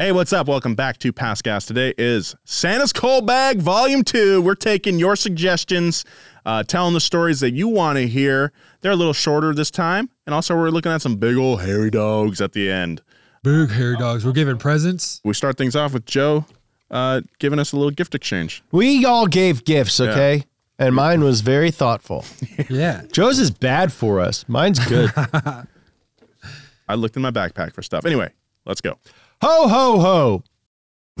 Hey, what's up? Welcome back to Past Gas. Today is Santa's Coal Bag Volume 2. We're taking your suggestions, telling the stories that you want to hear. They're a little shorter this time. And also, we're looking at some big old hairy dogs at the end. Big hairy dogs. We're giving presents. We start things off with Joe giving us a little gift exchange. We all gave gifts, okay? Yeah. And mine was very thoughtful. Yeah. Joe's is bad for us. Mine's good. I looked in my backpack for stuff. Anyway, let's go. Ho, ho,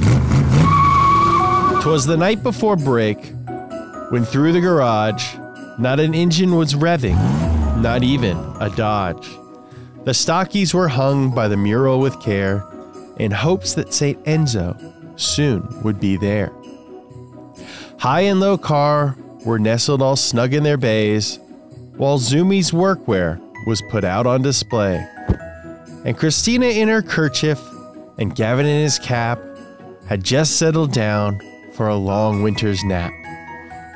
ho. 'Twas the night before break, when through the garage, not an engine was revving, not even a Dodge. The stockies were hung by the mural with care, in hopes that St. Enzo soon would be there. High and low car were nestled all snug in their bays, while Zoomies workwear was put out on display. And Christina in her kerchief and Gavin in his cap had just settled down for a long winter's nap.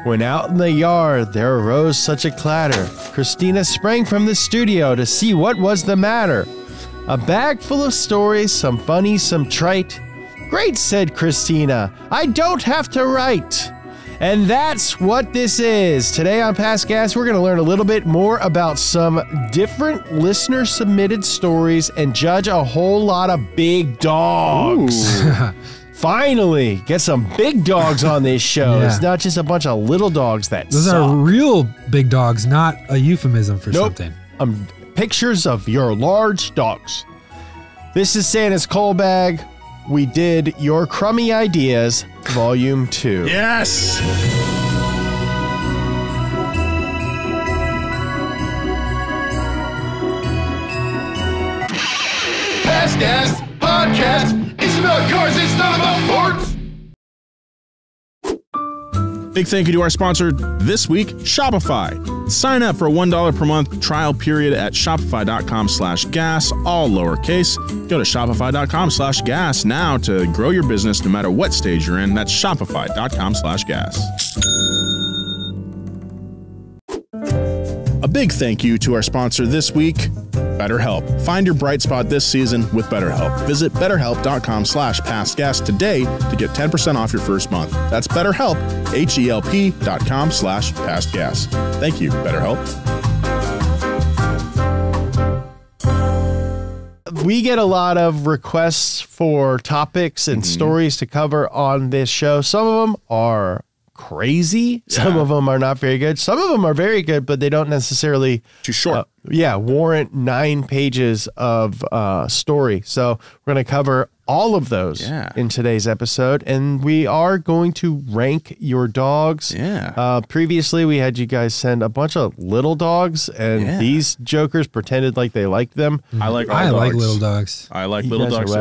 When out in the yard there arose such a clatter, Christina sprang from the studio to see what was the matter. A bag full of stories, some funny, some trite. "Great," said Christina, "I don't have to write." And that's what this is. Today on Past Gas, we're going to learn a little bit more about some different listener-submitted stories and judge a whole lot of big dogs. Finally, get some big dogs on this show. Yeah. It's not just a bunch of little dogs that suck. Those are real big dogs, not a euphemism for something. Pictures of your large dogs. This is Santa's Coal Bag. We did Your Crummy Ideas, Volume 2. Yes! Past Gas Podcast. It's about cars, it's not about forts. Big thank you to our sponsor this week, Shopify. Sign up for a $1 per month trial period at shopify.com/gas, all lowercase. Go to shopify.com/gas now to grow your business no matter what stage you're in. That's shopify.com/gas. A big thank you to our sponsor this week, BetterHelp. Find your bright spot this season with BetterHelp. Visit betterhelp.com/pastgas today to get 10% off your first month. That's BetterHelp, HELP.com/pastgas. Thank you, BetterHelp. We get a lot of requests for topics and stories to cover on this show. Some of them are crazy. Some of them are not very good. Some of them are very good, but they don't necessarily warrant 9 pages of story. So we're going to cover all of those in today's episode, and we are going to rank your dogs. Previously, we had you guys send a bunch of little dogs, and these jokers pretended like they liked them. I like little dogs. I like little dogs.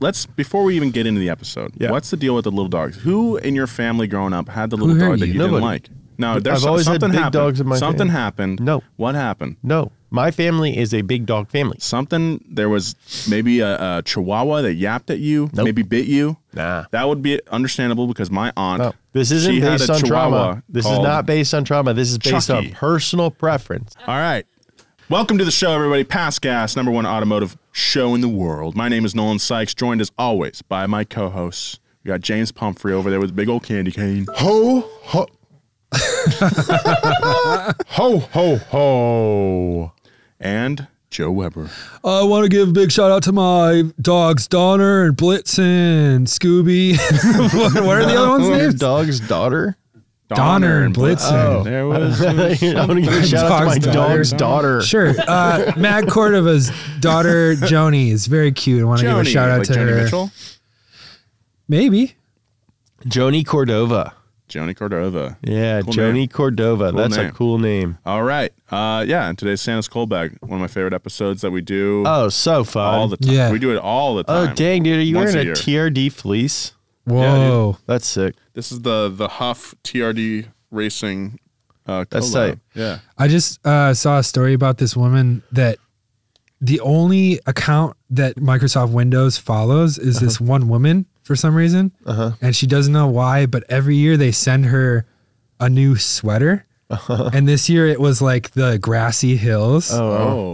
Let's before we even get into the episode, what's the deal with the little dogs? Who in your family growing up had the little dog that you didn't like? No, there's something had big dogs in my family. Something happened. No. What happened? No. My family is a big dog family. Something, there was maybe a chihuahua that yapped at you, maybe bit you. Nah. That would be understandable because my aunt, this isn't based on trauma. This is not based on trauma. This is based on personal preference. All right. Welcome to the show, everybody. Past Gas, #1 automotive show in the world. My name is Nolan Sykes, joined as always by my co-hosts. We got James Pumphrey over there with a big old candy cane. Ho, ho. Ho, ho, ho. And Joe Weber. I want to give a big shout out to my dogs Donner and Blitzen, Scooby. What are the other ones' names? Dogs Daughter? Donner and Blitzen. Oh. There was I want to give a shout out to my dog's daughter. Sure. Matt Cordova's daughter Joni is very cute. I want to give a shout out to her. Mitchell? Maybe. Joni Cordova. Joni Cordova. Yeah, cool Joni name. Cordova. Cool That's name. A cool name. All right. And today's Santa's Coal Bag, one of my favorite episodes that we do. Oh, so fun. All the time. Yeah. We do it all the time. Oh, dang, dude. Are you wearing a TRD fleece? Whoa. Yeah, that's sick. This is the Huff TRD Racing collab. That's tight. Yeah. I just saw a story about this woman that the only account that Microsoft Windows follows is this one woman. For some reason, and she doesn't know why, but every year they send her a new sweater, and this year it was like the grassy hills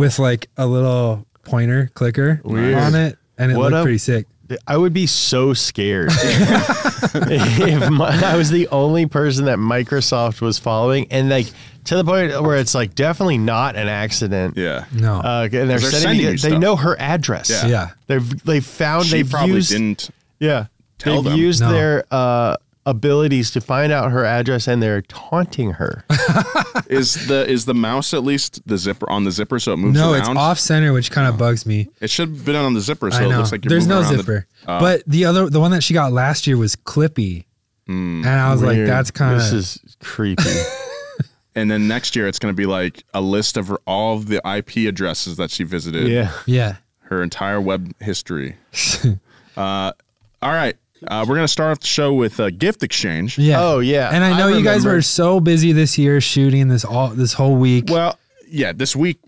with like a little pointer clicker on it, and it looked pretty sick. I would be so scared if I was the only person that Microsoft was following, and like to the point where it's like definitely not an accident. Yeah, no. And they're sending they know her address. Yeah, yeah. They've found she they've probably used, didn't. Yeah, tell they've them. Used no. their abilities to find out her address, and they're taunting her. Is the mouse at least the zipper on the zipper so it moves around? No, it's off center, which kind of bugs me. It should have been on the zipper so it looks like you're moving around. There's no zipper. But the one that she got last year was Clippy. And I was weird. Like, that's kind of... This is creepy. And then next year it's going to be like a list of all of the IP addresses that she visited. Yeah. Yeah. Her entire web history. All right. We're going to start off the show with a gift exchange. Yeah. Oh, yeah. And I know you guys were so busy this year shooting this whole week. Well, yeah, this week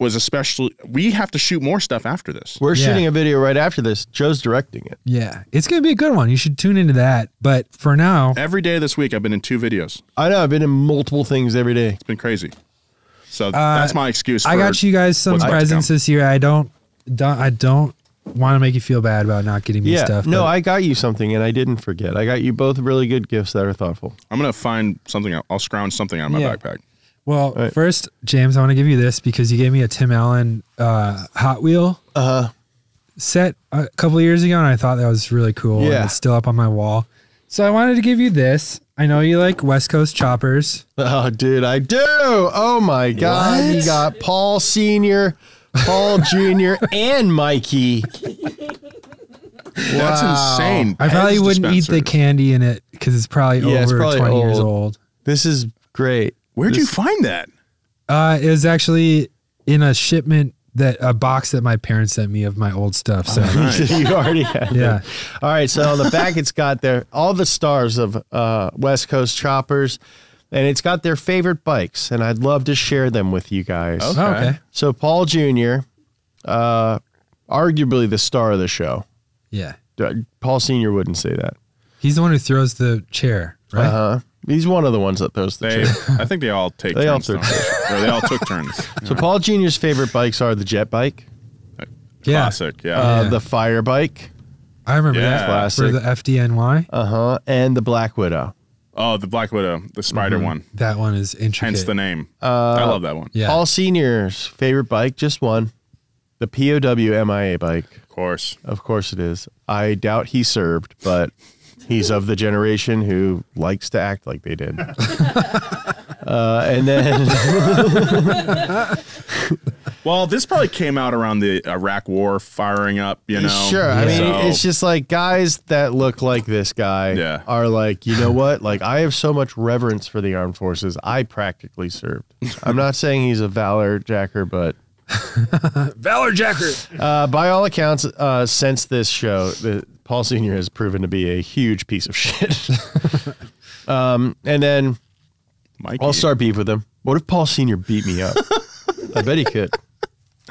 was especially, we have to shoot more stuff after this. We're shooting a video right after this. Joe's directing it. Yeah. It's going to be a good one. You should tune into that. But for now. Every day this week, I've been in 2 videos. I know. I've been in multiple things every day. It's been crazy. So that's my excuse. I got you guys some presents this year. I don't want to make you feel bad about not getting me stuff. No, I got you something, and I didn't forget. I got you both really good gifts that are thoughtful. I'm going to find something. I'll scrounge something out of my backpack. Well, first, James, I want to give you this because you gave me a Tim Allen Hot Wheel set a couple of years ago, and I thought that was really cool. Yeah. And it's still up on my wall. So I wanted to give you this. I know you like West Coast choppers. Oh, dude, I do. Oh, my God. What? You got Paul Sr., Paul Jr. and Mikey. That's insane. I probably wouldn't eat the candy in it because it's probably over 20 years old. This is great. Where'd you find that? It was actually in a shipment, a box that my parents sent me of my old stuff. So you already had it. Yeah. All right. So on the back, it's got all the stars of West Coast choppers. And it's got their favorite bikes, and I'd love to share them with you guys. Okay. So Paul Jr., arguably the star of the show. Yeah. Paul Sr. wouldn't say that. He's the one who throws the chair, right? Uh-huh. He's one of the ones that throws the chair. I think they all take turns. They all took turns. So Paul Jr.'s favorite bikes are the jet bike. Classic, yeah. The fire bike. I remember that. Classic. For the FDNY. Uh-huh. And the Black Widow. Oh, the Black Widow, the spider one. That one is intricate. Hence the name. I love that one. Yeah. Paul Sr.'s favorite bike, just one, the POW MIA bike. Of course. Of course it is. I doubt he served, but he's of the generation who likes to act like they did. And then... Well, this probably came out around the Iraq war firing up, you know. Sure. Yeah. I mean, it's just like guys that look like this guy are like, you know what? Like, I have so much reverence for the armed forces. I practically served. I'm not saying he's a valor jacker, but... Valor jacker! By all accounts, since this show, Paul Sr. has proven to be a huge piece of shit. And then Mikey. I'll start beef with him. What if Paul Sr. beat me up? I bet he could.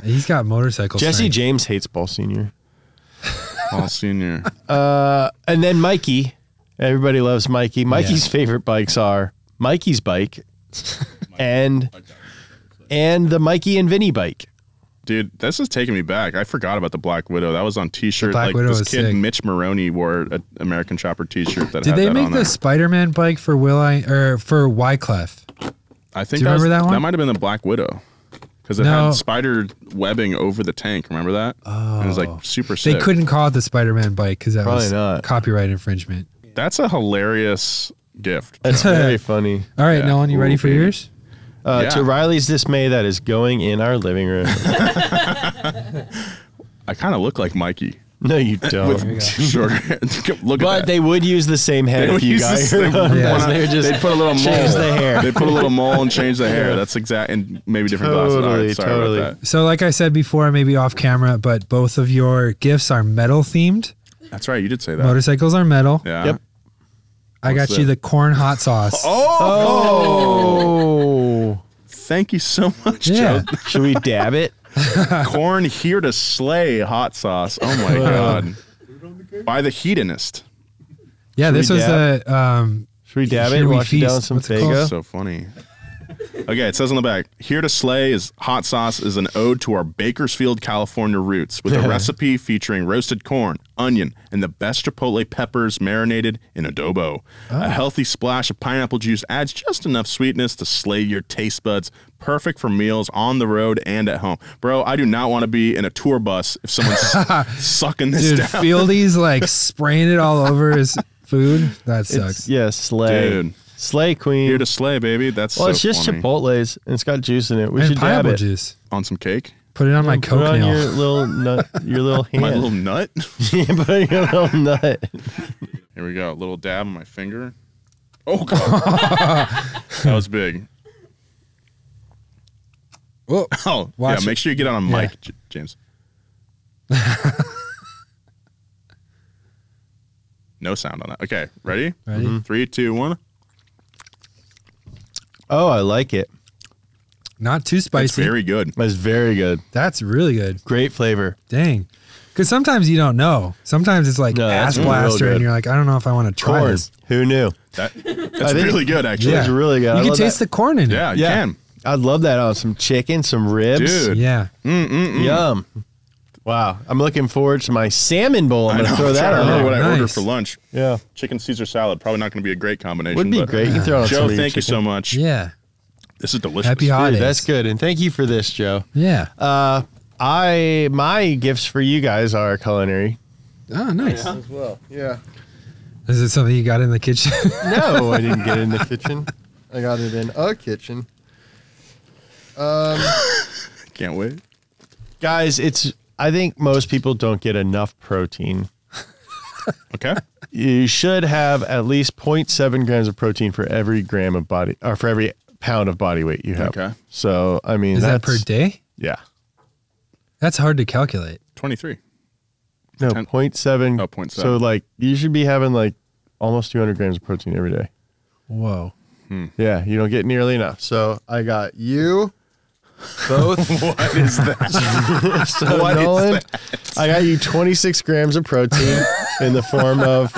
He's got motorcycle strength. Jesse James hates Paul Sr. Paul Sr. And then Mikey. Everybody loves Mikey. Mikey's favorite bikes are Mikey's bike and the Mikey and Vinny bike. Dude, this is taking me back. I forgot about the Black Widow. That was on T-shirt. Like this kid, sick. Mitch Maroney, wore an American Chopper T-shirt. That Did had they that make on the there. Spider-Man bike for for Wyclef? I think. Do you remember that one? That might have been the Black Widow. Because it had spider webbing over the tank. Remember that? Oh. And it was like super sick. They couldn't call it the Spider-Man bike because that was copyright infringement. That's a hilarious gift. That's very funny. All right, Nolan, you ready for yours? To Riley's dismay, that is going in our living room. I kind of look like Mikey. No, you don't. With shorter hair. Look at that. They would use the same head if you guys. They'd put a little mole. The hair. They'd put a little mole and change the hair. That's exact. And maybe different glasses. Right, sorry about that. So like I said before, maybe off camera, but both of your gifts are metal themed. That's right. You did say that. Motorcycles are metal. Yeah. Yep. I got you the corn hot sauce. Oh. Thank you so much, Joe. Should we dab it? Corn here to slay hot sauce. Oh my God. By the hedonist. Yeah, should this was a. Should we dab it? Wash it down with some Faygo? So funny. Okay, it says on the back, here to slay is hot sauce is an ode to our Bakersfield, California roots with a recipe featuring roasted corn, onion, and the best chipotle peppers marinated in adobo. A healthy splash of pineapple juice adds just enough sweetness to slay your taste buds. Perfect for meals on the road and at home. Bro, I do not want to be in a tour bus if someone's sucking this down. Fieldy's like spraying it all over his food. That sucks. Yeah, slay. Dude. Slay queen. Here to slay, baby. That's well, so it's just funny. Chipotle's and it's got juice in it. We should dab it. Juice. On some cake. Put it on my Coke nail. Your little nut. Your little hand. My little nut? Yeah, put it on your little nut. Here we go. A little dab on my finger. Oh, God. That was big. Whoa. Oh, watch yeah. Make sure you get on a mic, James. No sound on that. Okay, ready? Mm-hmm. 3, 2, 1. Oh, I like it. Not too spicy. It's very good. That's very good. That's really good. Great flavor. Dang. Because sometimes you don't know. Sometimes it's like ass blaster and you're like, I don't know if I want to try this. Who knew? That's really good, actually. Yeah. It's really good. You can taste the corn in it. Yeah, you can. I'd love that on some chicken, some ribs. Dude. Yeah. Yum. Wow. I'm looking forward to my salmon bowl. I'm going to throw that on. I don't know what I ordered for lunch. Yeah. Chicken Caesar salad. Probably not going to be a great combination. Would be great. You can throw on Joe, thank you so much. Yeah. This is delicious. Happy holidays. Dude, that's good. And thank you for this, Joe. Yeah. My gifts for you guys are culinary. Oh, nice. Yeah. As well. Yeah. Is it something you got in the kitchen? No, I didn't get it in the kitchen. I got it in a kitchen. Can't wait, guys. I think most people don't get enough protein. Okay, you should have at least 0.7 grams of protein for every gram of body, or for every pound of body weight you have. Okay, so I mean, is that per day? Yeah, that's hard to calculate. 23. No, 0.7. Oh, 0.7. So like, you should be having like almost 200 grams of protein every day. Whoa. Hmm. Yeah, you don't get nearly enough. So I got you. Both. What is that? So what Nolan, is that? I got you 26 grams of protein in the form of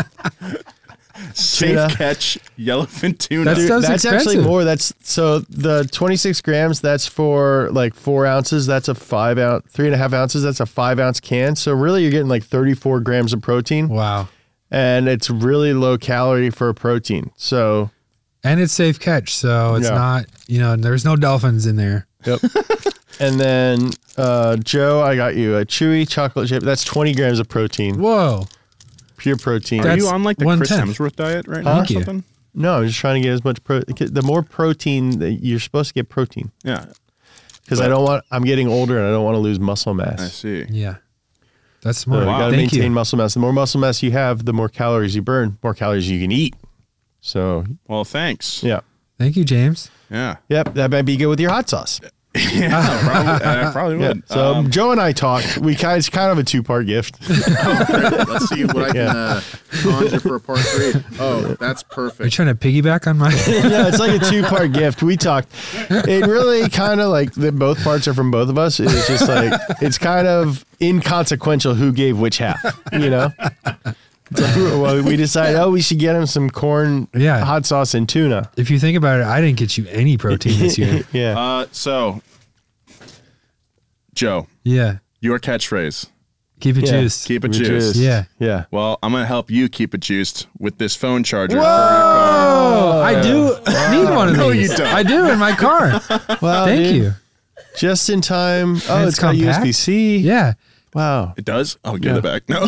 safe catch yellowfin tuna. That's actually more. That's so the 26 grams. That's for like 4 ounces. That's a 5 ounce, 3.5 ounces. That's a 5 ounce can. So really, you're getting like 34 grams of protein. Wow. And it's really low calorie for a protein. So. And it's safe catch, so it's not, you know, there's no dolphins in there. Yep. And then, Joe, I got you a chewy chocolate chip. That's 20 grams of protein. Whoa. Pure protein. Are you on like the Chris Hemsworth diet right now or something? No, I'm just trying to get as much protein. The more protein, you're supposed to get protein. Yeah. Because I'm getting older and I don't want to lose muscle mass. I see. Yeah. That's smart. So wow. You got to maintain muscle mass. The more muscle mass you have, the more calories you burn, more calories you can eat. So well, thanks. Yeah, thank you, James. Yeah, yep. That might be good with your hot sauce. Yeah, probably, I probably would. Yeah. So Joe and I talked. It's kind of a two-part gift. Oh, great. Let's see what I can conjure for a part three. Oh, that's perfect. Are you trying to piggyback on my? Yeah, it's like a two-part gift. We talked. It really kind of like that. Both parts are from both of us. It's just like it's kind of inconsequential who gave which half. You know. Well, we decided, we should get him some corn, hot sauce, and tuna. If you think about it, I didn't get you any protein this year. Yeah. So, Joe. Yeah. Your catchphrase. Keep it juiced. Keep it juiced. Yeah. Yeah. Well, I'm going to help you keep it juiced with this phone charger. Whoa! I do need one of these. No, you don't. I do in my car. Well, Thank you. Just in time. Oh, it's got USB-C. Yeah. Wow. It does? I'll give it back. No.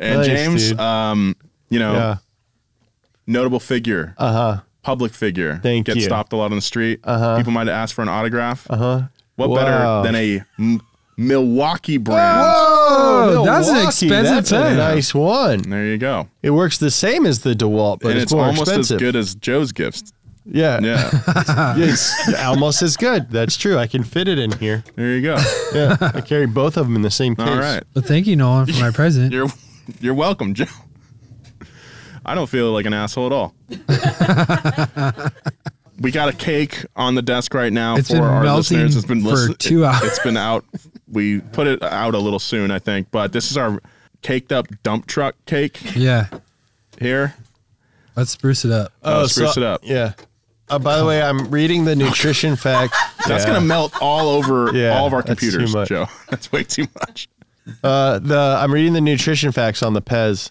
And nice, James, dude. You know, notable figure. Public figure. Thank you. Get stopped a lot on the street. People might ask for an autograph. What better than a Milwaukee brand? Whoa! That's an expensive thing. A nice one. There you go. It works the same as the DeWalt, but it's more almost expensive. As good as Joe's gifts. Yeah. Yeah. Yes. Almost as good. That's true. I can fit it in here. There you go. Yeah. I carry both of them in the same case. All right. Well, thank you, Nolan, for my present. You're welcome, Joe. I don't feel like an asshole at all. We got a cake on the desk right now for our listeners. It's been melting for 2 hours. It's been out. We put it out a little soon, I think. But this is our caked up dump truck cake. Yeah. Here. Let's spruce it up. Oh, spruce it up. Yeah. By the way, I'm reading the nutrition facts. That's going to melt all over all of our computers, Joe. That's way too much. I'm reading the nutrition facts on the Pez.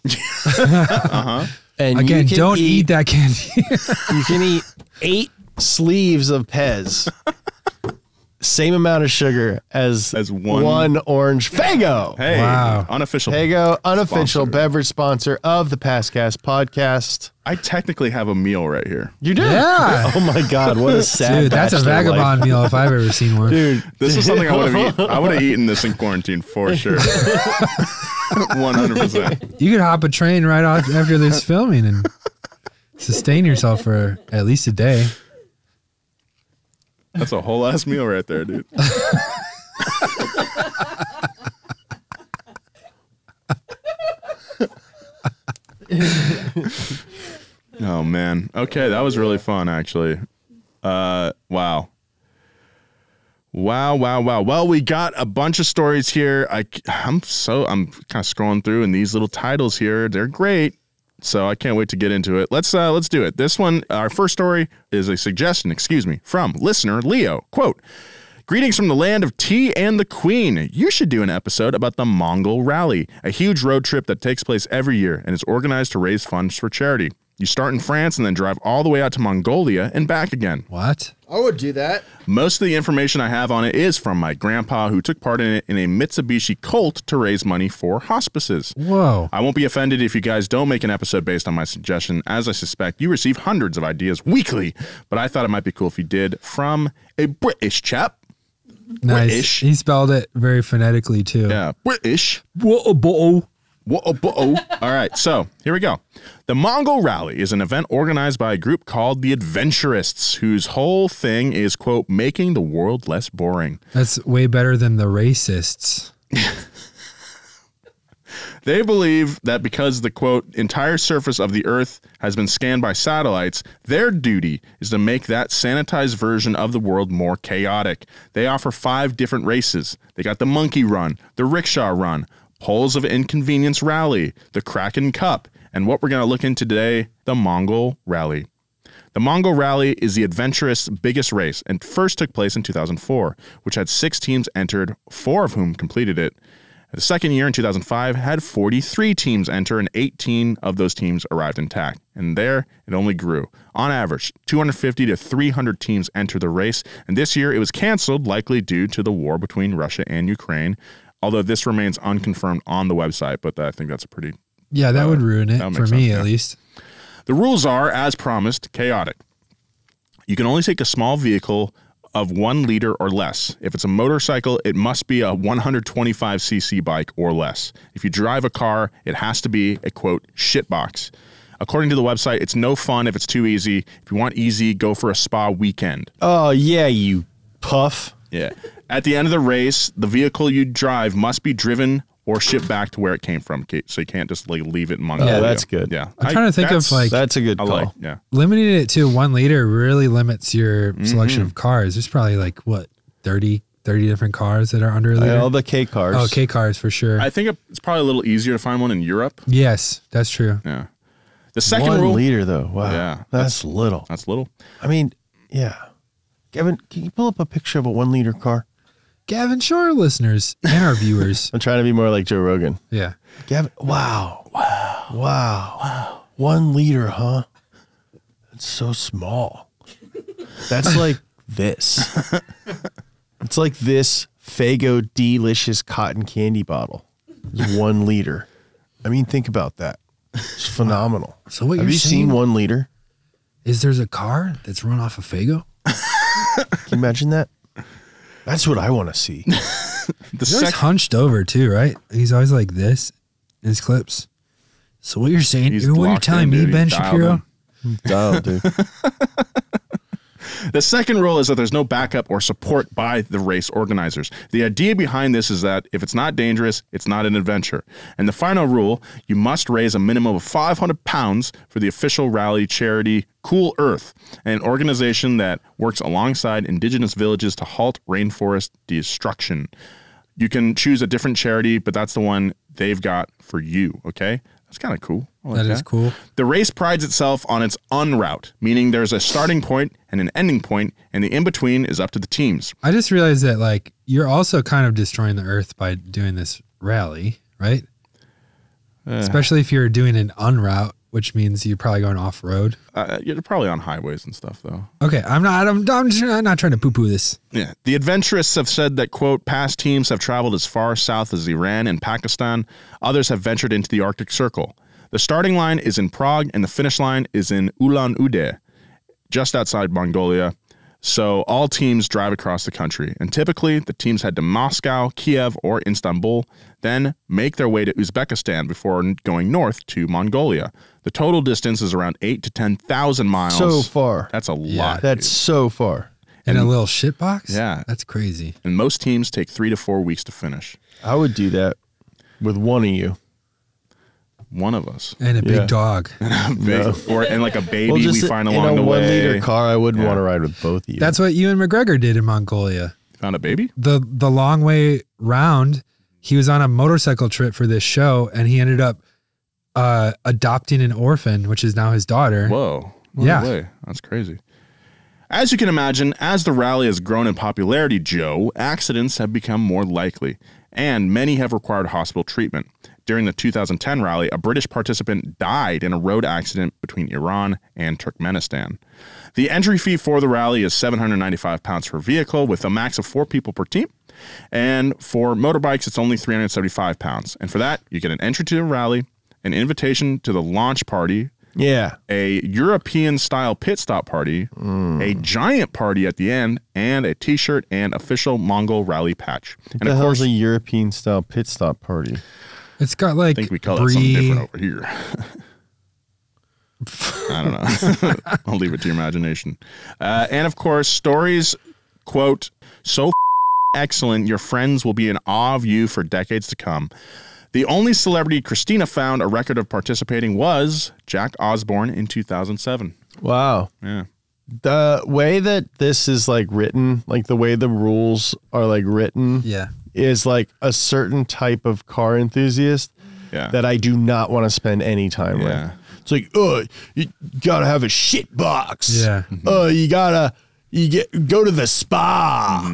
And again, don't eat that candy. You can eat 8 sleeves of Pez. Same amount of sugar as one orange Faygo. Hey, wow. Unofficial. Faygo, unofficial beverage sponsor of the Past Gas podcast. I technically have a meal right here. You do? Yeah. Oh my God, what a sad dude, that's a vagabond meal if I've ever seen one. Dude, this is something I would have eaten. I would have eaten this in quarantine for sure. 100%. You could hop a train right off after this filming and sustain yourself for at least a day. That's a whole ass meal right there, dude. Oh man. Okay, that was really fun actually. Wow. Wow, wow, wow. Well, we got a bunch of stories here. I'm kind of scrolling through and these little titles here, they're great. So I can't wait to get into it. Let's do it. This one, our first story is a suggestion, from listener Leo. Quote, "Greetings from the land of tea and the queen. You should do an episode about the Mongol Rally, a huge road trip that takes place every year and is organized to raise funds for charity. You start in France and then drive all the way out to Mongolia and back again." What? I would do that. Most of the information I have on it is from my grandpa, who took part in it in a Mitsubishi Colt to raise money for hospices. Whoa. I won't be offended if you guys don't make an episode based on my suggestion, as I suspect you receive hundreds of ideas weekly, but I thought it might be cool if you did. From a British chap. Nice. British. He spelled it very phonetically, too. Yeah. British. What a bottle. All right, so here we go. The Mongol Rally is an event organized by a group called the Adventurists, whose whole thing is, quote, "making the world less boring." That's way better than the racists. They believe that because the, quote, "entire surface of the earth has been scanned by satellites, their duty is to make that sanitized version of the world more chaotic." They offer 5 different races. They got the monkey run, the rickshaw run, Poles of Inconvenience Rally, the Kraken Cup, and what we're going to look into today, the Mongol Rally. The Mongol Rally is the Adventurous biggest race and first took place in 2004, which had 6 teams entered, 4 of whom completed it. The second year in 2005 had 43 teams enter, and 18 of those teams arrived intact. And there, it only grew. On average, 250 to 300 teams enter the race, and this year it was canceled, likely due to the war between Russia and Ukraine. Although this remains unconfirmed on the website, but I think that's a pretty... Yeah, that would ruin it for me, at least. The rules are, as promised, chaotic. You can only take a small vehicle of 1 liter or less. If it's a motorcycle, it must be a 125cc bike or less. If you drive a car, it has to be a, quote, "shitbox." According to the website, it's no fun if it's too easy. If you want easy, go for a spa weekend. Oh, yeah, you puff. Yeah. At the end of the race, the vehicle you drive must be driven or shipped back to where it came from, so you can't just like leave it in Mongolia. Yeah, that's good. Yeah, I'm trying to think of like that's a good call. Like, yeah, limiting it to 1 liter really limits your selection of cars. There's probably like what 30 different cars that are under a liter. All the K cars. Oh, K cars for sure. I think it's probably a little easier to find one in Europe. Yes, that's true. Yeah, the second rule, 1 liter though. Wow, yeah, that's little. That's little. I mean, yeah. Kevin, can you pull up a picture of a 1 liter car? Gavin, sure, listeners and our viewers. I'm trying to be more like Joe Rogan. Yeah. Gavin, wow. Wow. Wow. Wow. 1 liter, huh? It's so small. That's like this. It's like this Faygo delicious cotton candy bottle. It's 1 liter. I mean, think about that. It's phenomenal. So what Have you seen 1 liter? Is there's a car that's run off of Faygo? Can you imagine that? That's what I want to see. He's always hunched over too, right? He's always like this in his clips. So what you're saying, what you're telling me, Ben Shapiro? Dialed, dude. The second rule is that there's no backup or support by the race organizers. The idea behind this is that if it's not dangerous, it's not an adventure. And the final rule, you must raise a minimum of 500 pounds for the official rally charity Cool Earth, an organization that works alongside indigenous villages to halt rainforest destruction. You can choose a different charity, but that's the one they've got for you, okay? That's kind of cool. Like that is cool. The race prides itself on its en route, meaning there's a starting point and an ending point, and the in-between is up to the teams. I just realized that, like, you're also kind of destroying the earth by doing this rally, right? Especially if you're doing an en route, which means you're probably going off-road. You're probably on highways and stuff, though. Okay, I'm not trying to poo-poo this. Yeah, the adventurists have said that, quote, past teams have traveled as far south as Iran and Pakistan. Others have ventured into the Arctic Circle. The starting line is in Prague, and the finish line is in Ulan-Ude, just outside Mongolia. So all teams drive across the country, and typically the teams head to Moscow, Kiev, or Istanbul, then make their way to Uzbekistan before going north to Mongolia. The total distance is around 8,000 to 10,000 miles. So far. That's a lot. That's so far. In a little shit box? Yeah. That's crazy. And most teams take 3 to 4 weeks to finish. I would do that with one of you. One of us. And a big dog. And a big, and like a baby we find along the way. In a 1 liter car, I wouldn't want to ride with both of you. That's what Ewan McGregor did in Mongolia. Found a baby? The Long Way Round, he was on a motorcycle trip for this show, and he ended up adopting an orphan, which is now his daughter. Whoa. No way. That's crazy. As you can imagine, as the rally has grown in popularity, Joe, accidents have become more likely, and many have required hospital treatment. During the 2010 rally, a British participant died in a road accident between Iran and Turkmenistan. The entry fee for the rally is £795 per vehicle, with a max of 4 people per team. And for motorbikes, it's only £375. And for that, you get an entry to the rally, an invitation to the launch party, a European-style pit stop party, a giant party at the end, and a T-shirt and official Mongol Rally patch. And of course, a European-style pit stop party. It's got like, I think we call it something different over here. I don't know. I'll leave it to your imagination. And of course, stories, quote, so excellent, your friends will be in awe of you for decades to come. The only celebrity Christina found a record of participating was Jack Osborne in 2007. Wow. Yeah. The way that this is like written, like the way the rules are like written. Yeah. Is like a certain type of car enthusiast that I do not want to spend any time with. It's like, oh, you gotta have a shit box. Yeah. Oh, you gotta go to the spa.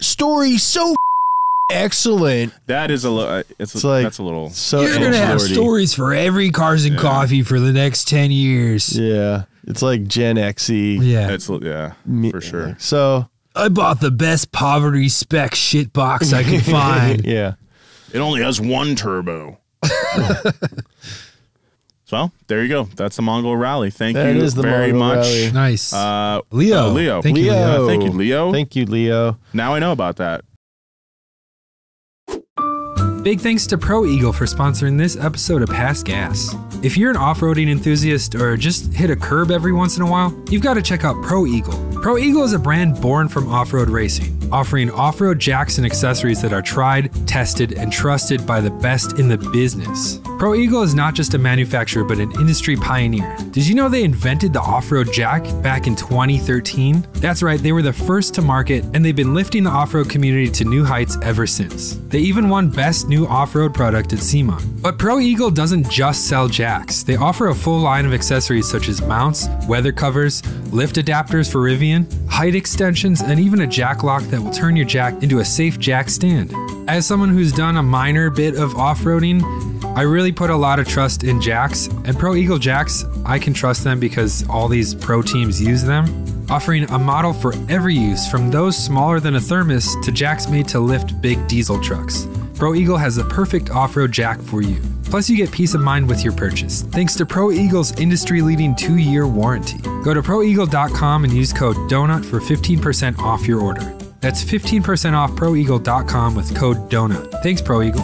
Story so excellent. That is a little. It's like that's a little. So you're gonna have stories for every Cars and Coffee for the next 10 years. Yeah. It's like Gen X-y. Yeah. It's for sure. So. I bought the best poverty spec shit box I could find. It only has 1 turbo. So there you go. That's the Mongol Rally. Thank you very much. Nice. Leo. Leo. Thank you, Leo. Thank you, Leo. Thank you, Leo. Now I know about that. Big thanks to Pro Eagle for sponsoring this episode of Past Gas. If you're an off-roading enthusiast or just hit a curb every once in a while, you've got to check out Pro Eagle. Pro Eagle is a brand born from off-road racing, offering off-road jacks and accessories that are tried, tested, and trusted by the best in the business. Pro Eagle is not just a manufacturer, but an industry pioneer. Did you know they invented the off-road jack back in 2013? That's right, they were the first to market, and they've been lifting the off-road community to new heights ever since. They even won Best New Off-Road Product at SEMA. But Pro Eagle doesn't just sell jacks. They offer a full line of accessories such as mounts, weather covers, lift adapters for Rivian, height extensions, and even a jack lock that will turn your jack into a safe jack stand. As someone who's done a minor bit of off-roading, I really put a lot of trust in jacks, and Pro Eagle jacks, I can trust them because all these pro teams use them, offering a model for every use, from those smaller than a thermos to jacks made to lift big diesel trucks. Pro Eagle has the perfect off-road jack for you. Plus, you get peace of mind with your purchase, thanks to Pro Eagle's industry-leading 2-year warranty. Go to ProEagle.com and use code DONUT for 15% off your order. That's 15% off ProEagle.com with code DONUT. Thanks, Pro Eagle.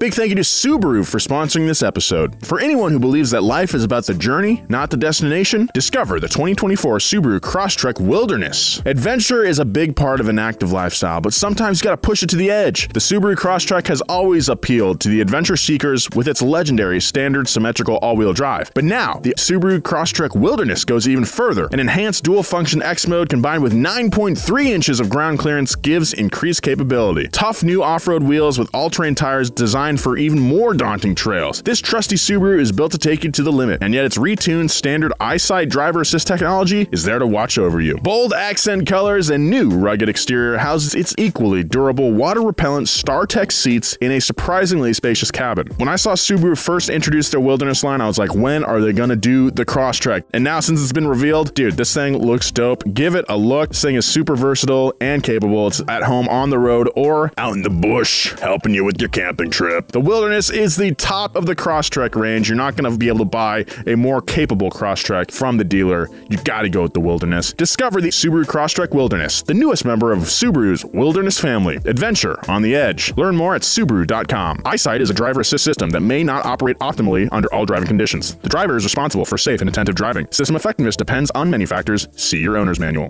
Big thank you to Subaru for sponsoring this episode. For anyone who believes that life is about the journey, not the destination, discover the 2024 Subaru Crosstrek Wilderness. Adventure is a big part of an active lifestyle, but sometimes you gotta push it to the edge. The Subaru Crosstrek has always appealed to the adventure seekers with its legendary standard symmetrical all-wheel drive. But now, the Subaru Crosstrek Wilderness goes even further. An enhanced dual-function X mode combined with 9.3 inches of ground clearance gives increased capability. Tough new off-road wheels with all-terrain tires designed for even more daunting trails. This trusty Subaru is built to take you to the limit, and yet its retuned standard EyeSight driver assist technology is there to watch over you. Bold accent colors and new rugged exterior houses its equally durable water-repellent StarTech seats in a surprisingly spacious cabin. When I saw Subaru first introduce their Wilderness line, I was like, when are they gonna do the Crosstrek? And now since it's been revealed, dude, this thing looks dope. Give it a look. This thing is super versatile and capable. It's at home, on the road, or out in the bush, helping you with your camping trip. The Wilderness is the top of the Crosstrek range. You're not gonna be able to buy a more capable Crosstrek from the dealer. You gotta go with the Wilderness. Discover the Subaru Crosstrek Wilderness, the newest member of Subaru's Wilderness family. Adventure on the edge. Learn more at Subaru.com. EyeSight is a driver assist system that may not operate optimally under all driving conditions. The driver is responsible for safe and attentive driving. System effectiveness depends on many factors. See your owner's manual.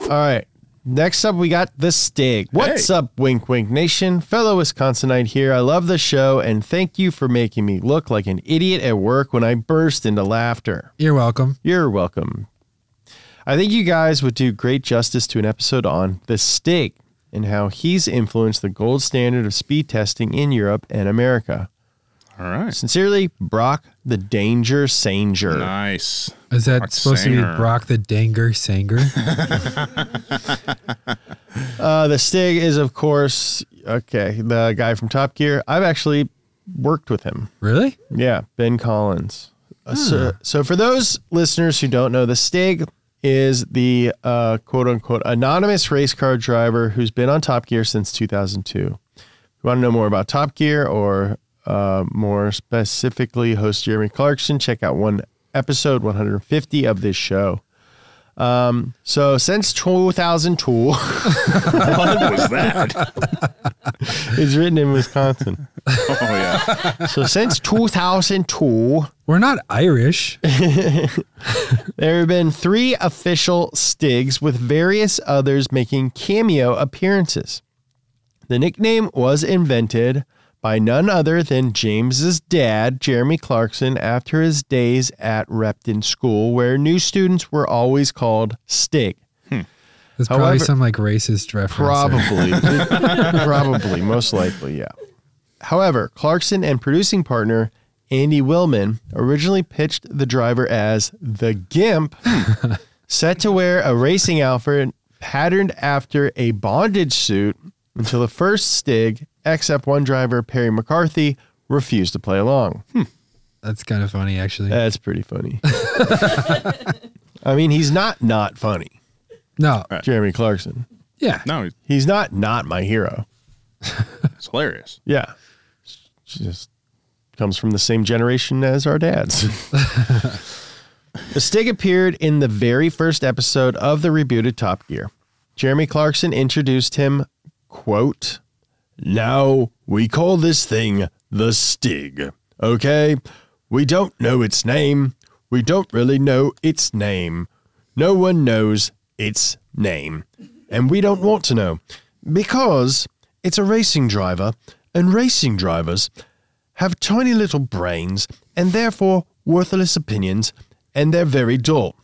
All right. Next up, we got the Stig. What's up, Wink Wink Nation? Fellow Wisconsinite here. I love the show, and thank you for making me look like an idiot at work when I burst into laughter. You're welcome. You're welcome. I think you guys would do great justice to an episode on the Stig and how he's influenced the gold standard of speed testing in Europe and America. All right. Sincerely, Brock the Danger Sanger. Nice. Is that Brock supposed Sanger. To be Brock the Danger Sanger? The Stig is, of course, okay, the guy from Top Gear. I've actually worked with him. Really? Yeah, Ben Collins. So for those listeners who don't know, the Stig is the quote-unquote anonymous race car driver who's been on Top Gear since 2002. If you want to know more about Top Gear or... more specifically, host Jeremy Clarkson, check out episode 150 of this show. So since 2002, what was that? It's written in Wisconsin. Oh yeah. So since 2002, we're not Irish. There have been 3 official Stigs, with various others making cameo appearances. The nickname was invented by none other than James's dad, Jeremy Clarkson, after his days at Repton School, where new students were always called Stig. That's probably some like racist reference. Probably. Probably, most likely, yeah. However, Clarkson and producing partner Andy Willman originally pitched the driver as the Gimp, set to wear a racing outfit patterned after a bondage suit until the first Stig XF1 driver Perry McCarthy refused to play along. That's kind of funny, actually. That's pretty funny. I mean, he's not funny. No. Right. Jeremy Clarkson. Yeah. No. He's not my hero. It's hilarious. Yeah. Just comes from the same generation as our dads. The Stig appeared in the very first episode of the rebooted Top Gear. Jeremy Clarkson introduced him, quote, "Now we call this thing the Stig, okay? We don't know its name. We don't really know its name. No one knows its name. And we don't want to know, because it's a racing driver, and racing drivers have tiny little brains and therefore worthless opinions, and they're very dull.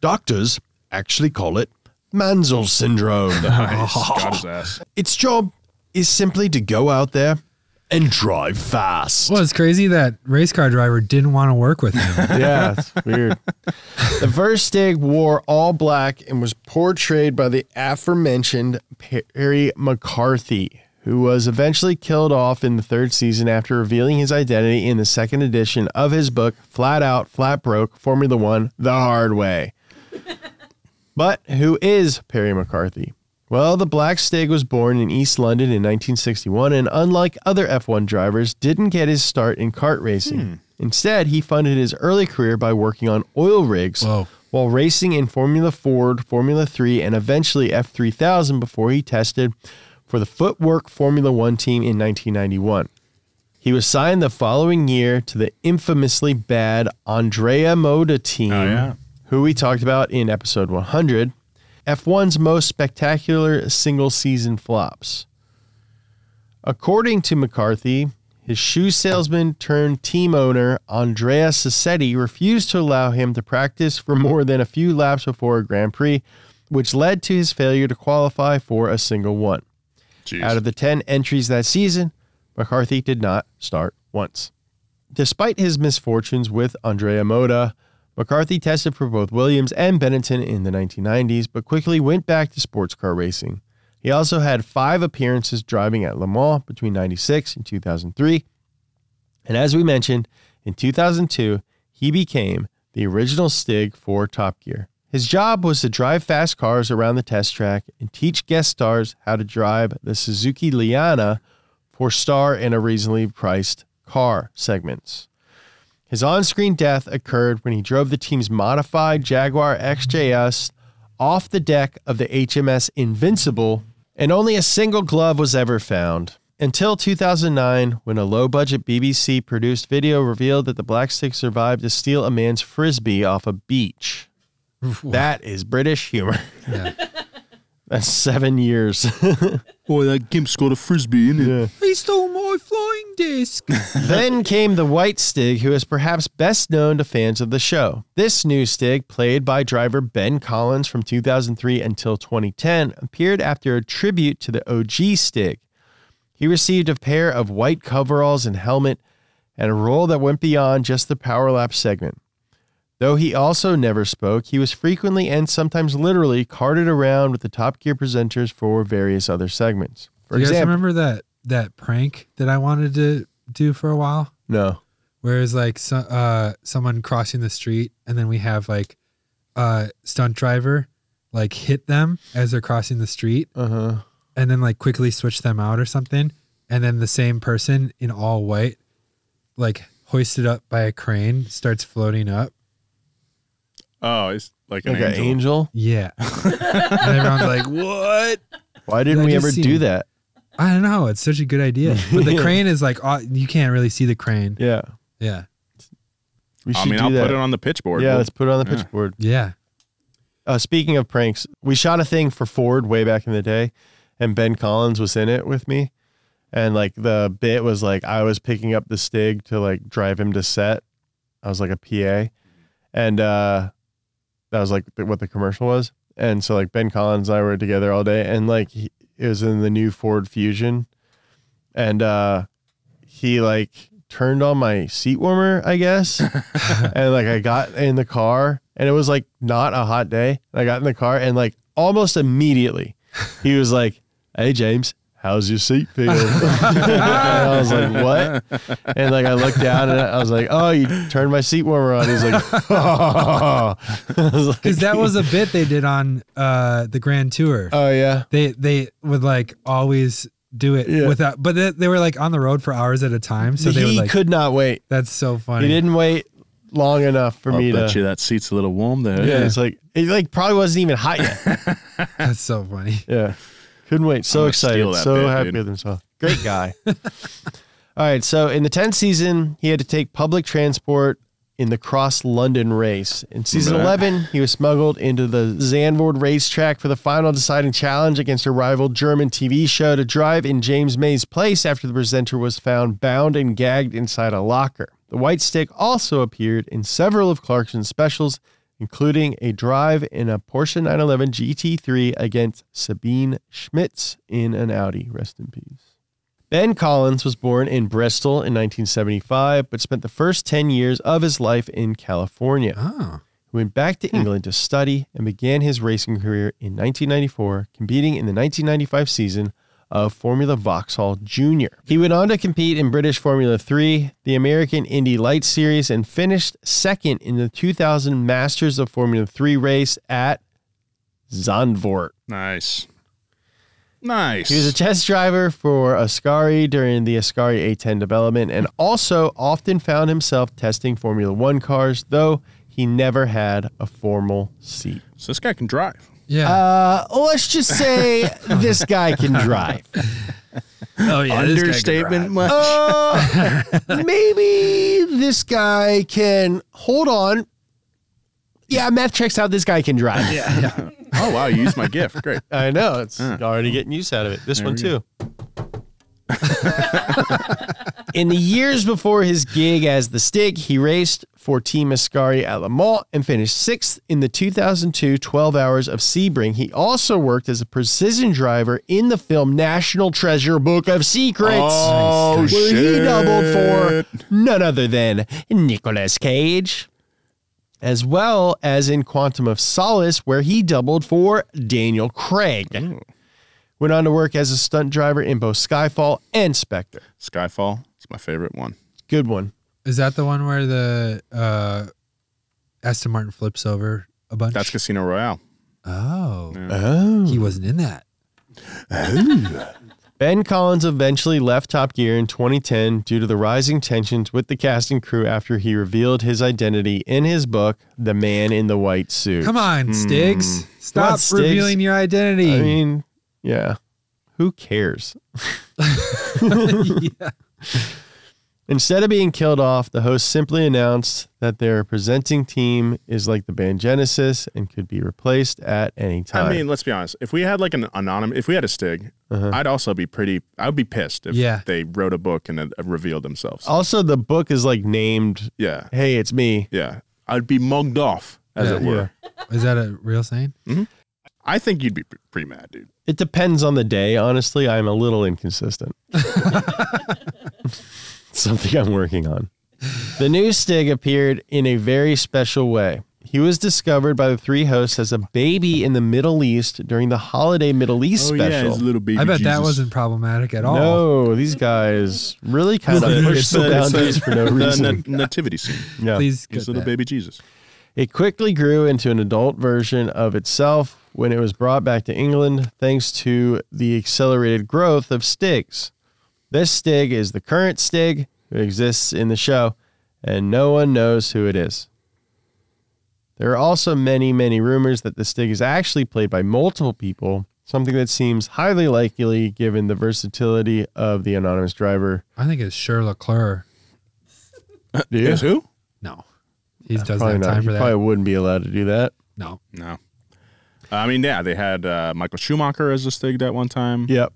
Doctors actually call it Mansell syndrome." Nice. Got his ass. "Its job is simply to go out there and drive fast." Well, it's crazy that race car driver didn't want to work with him. Yeah, it's weird. The first Stig wore all black and was portrayed by the aforementioned Perry McCarthy, who was eventually killed off in the 3rd season after revealing his identity in the 2nd edition of his book, Flat Out, Flat Broke, Formula 1, The Hard Way. But who is Perry McCarthy? Well, the Black Stig was born in East London in 1961 and, unlike other F1 drivers, didn't get his start in kart racing. Instead, he funded his early career by working on oil rigs while racing in Formula Ford, Formula 3, and eventually F3000 before he tested for the Footwork Formula 1 team in 1991. He was signed the following year to the infamously bad Andrea Moda team, who we talked about in episode 100, F1's most spectacular single-season flops. According to McCarthy, his shoe salesman turned team owner Andrea Sassetti refused to allow him to practice for more than a few laps before a Grand Prix, which led to his failure to qualify for a single one. Jeez. Out of the 10 entries that season, McCarthy did not start once. Despite his misfortunes with Andrea Moda, McCarthy tested for both Williams and Benetton in the 1990s, but quickly went back to sports car racing. He also had 5 appearances driving at Le Mans between 96 and 2003. And as we mentioned, in 2002, he became the original Stig for Top Gear. His job was to drive fast cars around the test track and teach guest stars how to drive the Suzuki Liana for star and a reasonably priced car segments. His on-screen death occurred when he drove the team's modified Jaguar XJS off the deck of the HMS Invincible, and only a single glove was ever found. Until 2009, when a low-budget BBC-produced video revealed that the black stick survived to steal a man's Frisbee off a beach. What? That is British humor. Yeah. That's 7 years. Boy, that gimp's got a Frisbee, isn't it? Yeah. He stole my flying disc. Then came the white Stig, who is perhaps best known to fans of the show. This new Stig, played by driver Ben Collins from 2003 until 2010, appeared after a tribute to the OG Stig. He received a pair of white coveralls and helmet and a role that went beyond just the power lap segment. Though he also never spoke, he was frequently and sometimes literally carted around with the Top Gear presenters for various other segments. For example, you guys remember that prank that I wanted to do for a while? No. Where it's like someone crossing the street, and then we have like stunt driver like hit them as they're crossing the street, and then like quickly switch them out or something, and then the same person in all white, like hoisted up by a crane, starts floating up. Oh, it's like an angel? Yeah. And everyone's like, what? Why didn't we ever do that? I don't know. It's such a good idea. But the crane is like, oh, you can't really see the crane. Yeah. Yeah. I'll put it on the pitchboard. Yeah, let's put it on the pitchboard. Yeah. Speaking of pranks, we shot a thing for Ford way back in the day, and Ben Collins was in it with me. And like the bit was like, I was picking up the Stig to like drive him to set. I was like a PA. And, that was like what the commercial was. And so like Ben Collins and I were together all day, and like it was in the new Ford Fusion, and he like turned on my seat warmer, I guess. And like I got in the car, and it was like not a hot day. I got in the car, and like almost immediately he was like, hey James, how's your seat feel? And I was like, what? And like I looked down and I was like, oh, you turned my seat warmer on. He's like, oh. Because that was a bit they did on the Grand Tour. Oh yeah, they would like always do it without, but they were like on the road for hours at a time, so he like, could not wait. That's so funny. He didn't wait long enough for me to. I bet you that seat's a little warm there. Yeah, it's like probably wasn't even hot yet. That's so funny. Yeah. Couldn't wait. So excited. So happy with himself. Great guy. All right. So in the 10th season, he had to take public transport in the Cross London race. In season 11, he was smuggled into the Zandvoort racetrack for the final deciding challenge against a rival German TV show to drive in James May's place after the presenter was found bound and gagged inside a locker. The white stick also appeared in several of Clarkson's specials, including a drive in a Porsche 911 GT3 against Sabine Schmitz in an Audi. Rest in peace. Ben Collins was born in Bristol in 1975, but spent the first 10 years of his life in California. Oh. He went back to England to study and began his racing career in 1994, competing in the 1995 season of Formula Vauxhall Junior. He went on to compete in British Formula 3, the American Indy Lights Series, and finished second in the 2000 Masters of Formula 3 race at Zandvoort. Nice. Nice. He was a test driver for Ascari during the Ascari A10 development, and also often found himself testing Formula 1 cars, though he never had a formal seat. So this guy can drive. Yeah. Let's just say this guy can drive. Oh, yeah. Understatement much? Maybe this guy can hold on. Yeah, math checks out. This guy can drive. Yeah. Yeah. Oh, wow. You used my gift. Great. I know. It's already getting use out of it. This there one, too. In the years before his gig as the Stig, he raced for Team Ascari at Le Mans and finished 6th in the 2002 12 Hours of Sebring. He also worked as a precision driver in the film National Treasure: Book of Secrets, where he doubled for none other than Nicolas Cage, as well as in Quantum of Solace, where he doubled for Daniel Craig. Ooh. Went on to work as a stunt driver in both Skyfall and Spectre. Skyfall is my favorite one. Good one. Is that the one where the Aston Martin flips over a bunch? That's Casino Royale. Oh. Yeah. Oh. He wasn't in that. Oh. Ben Collins eventually left Top Gear in 2010 due to the rising tensions with the cast and crew after he revealed his identity in his book, The Man in the White Suit. Come on, Stiggs. Stop revealing your identity. I mean... Yeah. Who cares? Yeah. Instead of being killed off, the host simply announced that their presenting team is like the band Genesis and could be replaced at any time. I mean, let's be honest. If we had like an anonymous, if we had a Stig, I'd also be pretty, I would be pissed if they wrote a book and revealed themselves. Also, the book is like named, hey, it's me. Yeah. I'd be mugged off, as it were. Yeah. Is that a real saying? Mm-hmm. I think you'd be pretty mad, dude. It depends on the day. Honestly, I'm a little inconsistent. Something I'm working on. The new Stig appeared in a very special way. He was discovered by the three hosts as a baby in the Middle East during the holiday Middle East special. Yeah, his little baby I bet Jesus. That wasn't problematic at all. No, these guys really kind of pushed the boundaries for no reason. Nativity scene. Yeah. Please his little baby Jesus. It quickly grew into an adult version of itself when it was brought back to England thanks to the accelerated growth of Stigs. This Stig is the current Stig who exists in the show, and no one knows who it is. There are also many, many rumors that the Stig is actually played by multiple people, something that seems highly likely given the versatility of the anonymous driver. I think it's Sherlock Clerc. Is who? No. He doesn't have time for that. He probably wouldn't be allowed to do that. No. No. I mean, yeah, they had Michael Schumacher as a Stig at one time. Yep.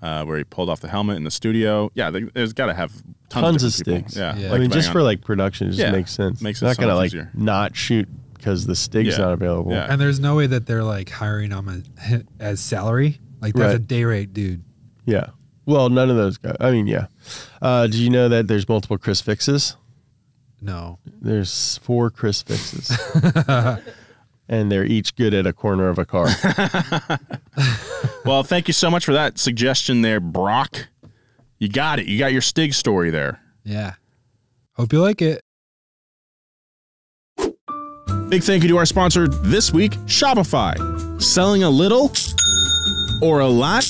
Where he pulled off the helmet in the studio. Yeah, there's got to have tons of Stigs. Yeah. Yeah. Like, I mean, just for like production, it just makes sense. Makes it not going to like easier. Not shoot because the Stig's not available. Yeah. And there's no way that they're like hiring him as salary. Like that's a day rate dude. Yeah. Well, none of those guys. I mean, yeah. Did you know that there's multiple Chris Fixes? No. There's 4 Chris Fixes. And they're each good at a corner of a car. Well, thank you so much for that suggestion there, Brock. You got it. You got your Stig story there. Yeah. Hope you like it. Big thank you to our sponsor this week, Shopify. Selling a little or a lot?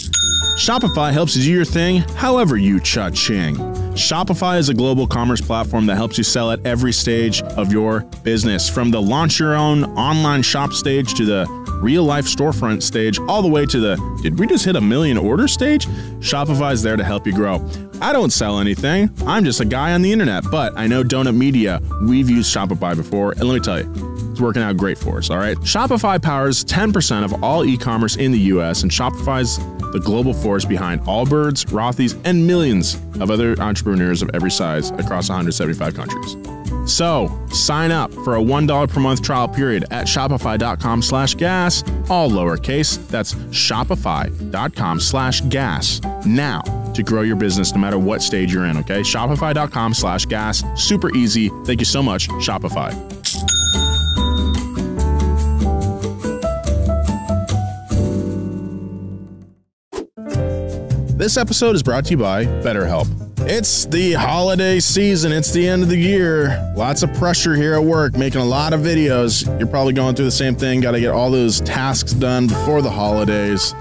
Shopify helps you do your thing however you cha-ching. Shopify is a global commerce platform that helps you sell at every stage of your business, from the launch your own online shop stage to the real-life storefront stage, all the way to the did we just hit a million order stage? Shopify's there to help you grow. I don't sell anything. I'm just a guy on the internet, but I know Donut Media. We've used Shopify before, and let me tell you, it's working out great for us, all right? Shopify powers 10% of all e-commerce in the US, and Shopify's the global force behind Allbirds, Rothy's, and millions of other entrepreneurs of every size across 175 countries. So sign up for a $1 per month trial period at shopify.com/gas, all lowercase. That's shopify.com/gas now to grow your business no matter what stage you're in, okay? Shopify.com/gas, super easy. Thank you so much, Shopify. This episode is brought to you by BetterHelp. It's the holiday season. It's the end of the year. Lots of pressure here at work, making a lot of videos. You're probably going through the same thing. Got to get all those tasks done before the holidays.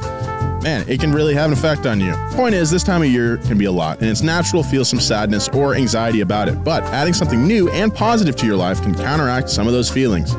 Man, it can really have an effect on you. Point is, this time of year can be a lot, and it's natural to feel some sadness or anxiety about it. But adding something new and positive to your life can counteract some of those feelings.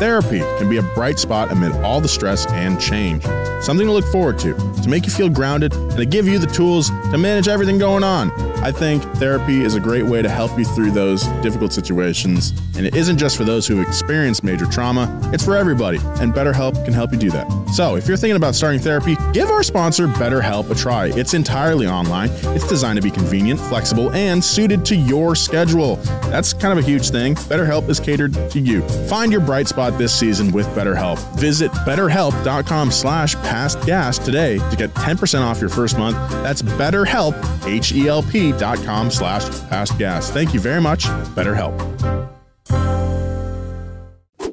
Therapy can be a bright spot amid all the stress and change. Something to look forward to make you feel grounded and to give you the tools to manage everything going on. I think therapy is a great way to help you through those difficult situations, and it isn't just for those who've experienced major trauma, it's for everybody, and BetterHelp can help you do that. So if you're thinking about starting therapy, give our sponsor BetterHelp a try. It's entirely online, it's designed to be convenient, flexible, and suited to your schedule. That's kind of a huge thing. BetterHelp is catered to you. Find your bright spot this season with BetterHelp. Visit BetterHelp.com/pastgas today to get 10% off your first month. That's BetterHelp, HELP.com/pastgas. Thank you very much, BetterHelp.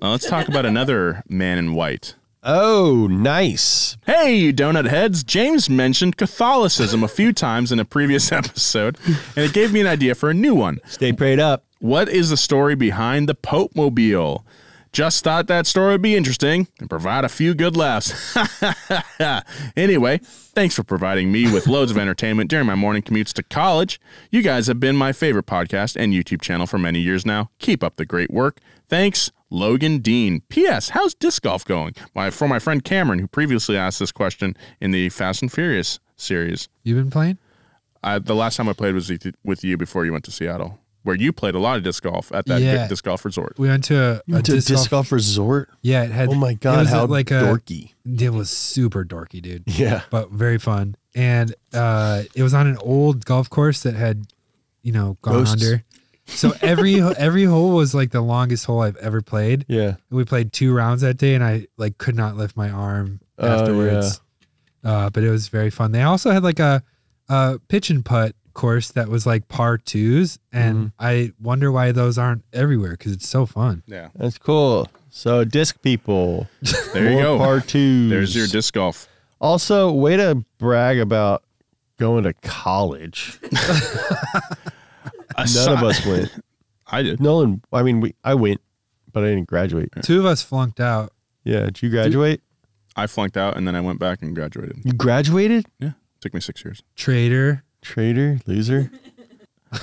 Let's talk about another man in white. Oh, nice. Hey, you donut heads. James mentioned Catholicism a few times in a previous episode, and it gave me an idea for a new one. Stay prayed up. What is the story behind the Pope Mobile? Just thought that story would be interesting and provide a few good laughs. Anyway, thanks for providing me with loads of entertainment during my morning commutes to college. You guys have been my favorite podcast and YouTube channel for many years now. Keep up the great work. Thanks, Logan Dean. P.S. How's disc golf going? For my friend Cameron, who previously asked this question in the Fast and Furious series. You've been playing? The last time I played was with you before you went to Seattle, where you played a lot of disc golf at that disc golf resort. We went to a disc golf resort? Yeah. It had, oh my God, how dorky. It was super dorky, dude. Yeah. But very fun. And it was on an old golf course that had, you know, gone under. So every hole was like the longest hole I've ever played. Yeah. And we played 2 rounds that day, and I like could not lift my arm afterwards. Yeah. But it was very fun. They also had like a pitch and putt course that was like par 2s, and I wonder why those aren't everywhere, because it's so fun. Yeah, that's cool. So disc people, there you go. Par 2s. There's your disc golf. Also, way to brag about going to college. None of us went. I did. Nolan, I mean, I went, but I didn't graduate. 2 of us flunked out. Yeah, did you graduate? I flunked out, and then I went back and graduated. You graduated? Yeah, took me 6 years. Traitor. Traitor, loser.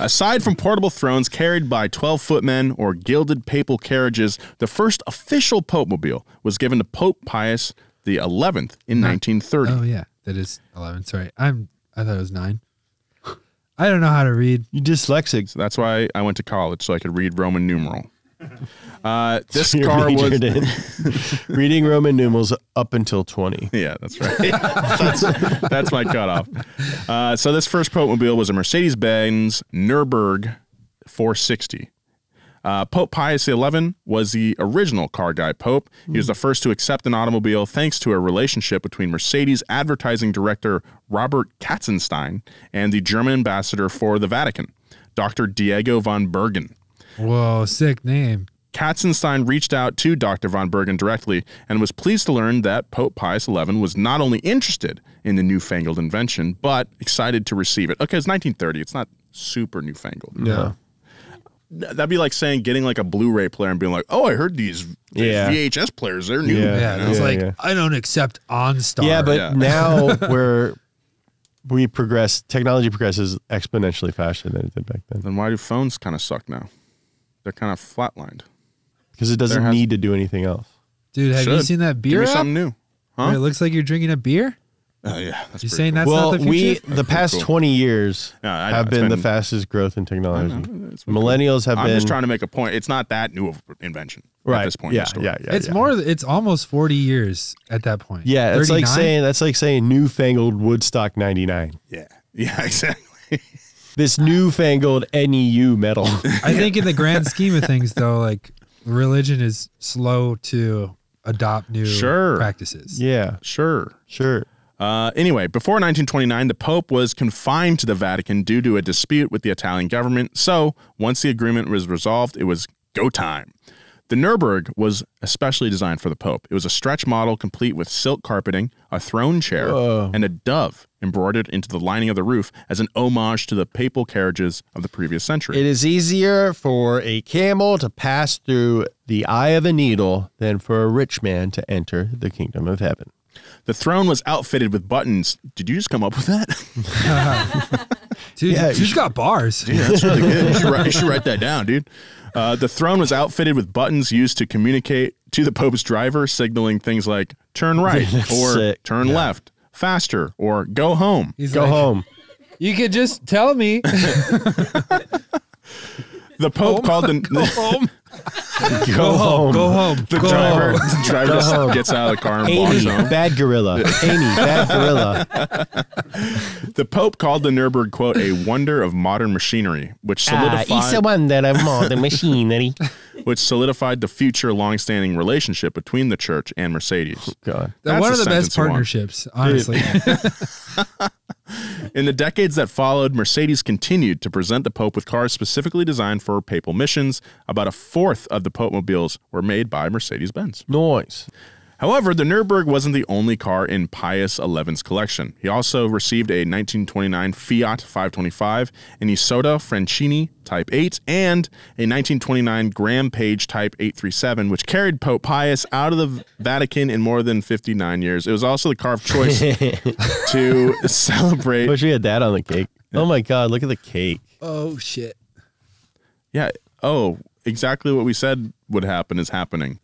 Aside from portable thrones carried by 12-foot men or gilded papal carriages, the first official Popemobile was given to Pope Pius XI in 1930. Oh yeah, that is 11. Sorry, I thought it was 9. I don't know how to read. You're dyslexic. So that's why I went to college, so I could read Roman numeral. This car was reading Roman numerals up until 20. Yeah, that's right. that's my cutoff. So this first Popemobile was a Mercedes-Benz Nürburgring 460. Pope Pius XI was the original car guy pope. He was the first to accept an automobile thanks to a relationship between Mercedes advertising director Robert Katzenstein and the German ambassador for the Vatican, Dr. Diego von Bergen. Whoa, sick name. Katzenstein reached out to Dr. von Bergen directly and was pleased to learn that Pope Pius XI was not only interested in the newfangled invention, but excited to receive it. Okay, it's 1930. It's not super newfangled. Yeah. That'd be like saying getting like a Blu-ray player and being like, oh, I heard these VHS players, they're new. Yeah, you know? It's like, I don't accept OnStar. Yeah, but now we progress, technology progresses exponentially faster than it did back then. Then why do phones kind of suck now? They're kind of flatlined. Because it doesn't need to do anything else. Dude, have you seen that beer? Give me something new. Huh? Wait, it looks like you're drinking a beer? Oh, yeah. You're saying that's not the future? Well, the past 20 years have been the fastest growth in technology. Millennials have been... I'm just trying to make a point. It's not that new of an invention at this point in the story. Yeah, it's more... It's almost 40 years at that point. Yeah, it's like saying newfangled Woodstock 99. Yeah. Yeah, exactly. This newfangled NEU metal. I think in the grand scheme of things, though, like religion is slow to adopt new practices. Yeah, sure. Anyway, before 1929, the Pope was confined to the Vatican due to a dispute with the Italian government. So once the agreement was resolved, it was go time. The Nürburgring was especially designed for the Pope. It was a stretch model complete with silk carpeting, a throne chair, and a dove embroidered into the lining of the roof as an homage to the papal carriages of the previous century. It is easier for a camel to pass through the eye of a needle than for a rich man to enter the kingdom of heaven. The throne was outfitted with buttons. Did you just come up with that? Dude, yeah, she's got bars. Dude, that's really good. You should write that down, dude. The throne was outfitted with buttons used to communicate to the Pope's driver, signaling things like turn right or sick. Turn left, faster, or go home. He's go like, home. You could just tell me. The Pope called the... Go home. Go home. Go home. The go driver, home. The driver go home. Gets out of the car and walks home. Bad gorilla. Amy, bad gorilla. The Pope called the Nürburgring, quote, a wonder of modern machinery, which solidified... it's a wonder of modern machinery. Which solidified the future long-standing relationship between the church and Mercedes. God. That's one of the best partnerships, honestly. In the decades that followed, Mercedes continued to present the Pope with cars specifically designed for papal missions. About a fourth of the Pope mobiles were made by Mercedes-Benz. Nice. However, the Nürburgring wasn't the only car in Pius XI's collection. He also received a 1929 Fiat 525, an Isotta Francini Type 8, and a 1929 Graham Page Type 837, which carried Pope Pius out of the Vatican in more than 59 years. It was also the car of choice to celebrate. I wish we had that on the cake. Oh my God, look at the cake. Oh, shit. Yeah, oh, exactly what we said would happen is happening.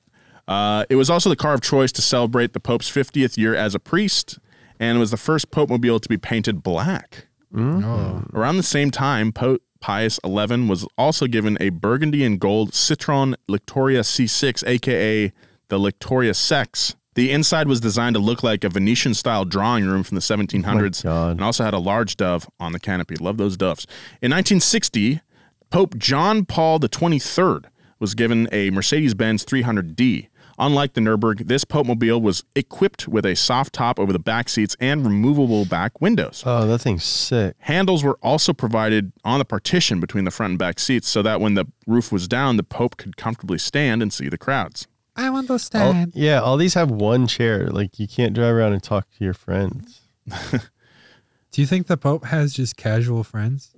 It was also the car of choice to celebrate the Pope's 50th year as a priest, and it was the first Pope mobile to be painted black. Mm-hmm. Oh. Around the same time, Pope Pius XI was also given a burgundy and gold Citroën Lictoria C6, a.k.a. the Lictoria Sex. The inside was designed to look like a Venetian-style drawing room from the 1700s, and also had a large dove on the canopy. Love those doves. In 1960, Pope John Paul XXIII was given a Mercedes-Benz 300D. Unlike the Nürburgring, this Popemobile was equipped with a soft top over the back seats and removable back windows. Oh, that thing's sick. Handles were also provided on the partition between the front and back seats so that when the roof was down, the Pope could comfortably stand and see the crowds. I want to stand. Yeah, all these have one chair. Like, you can't drive around and talk to your friends. Do you think the Pope has just casual friends?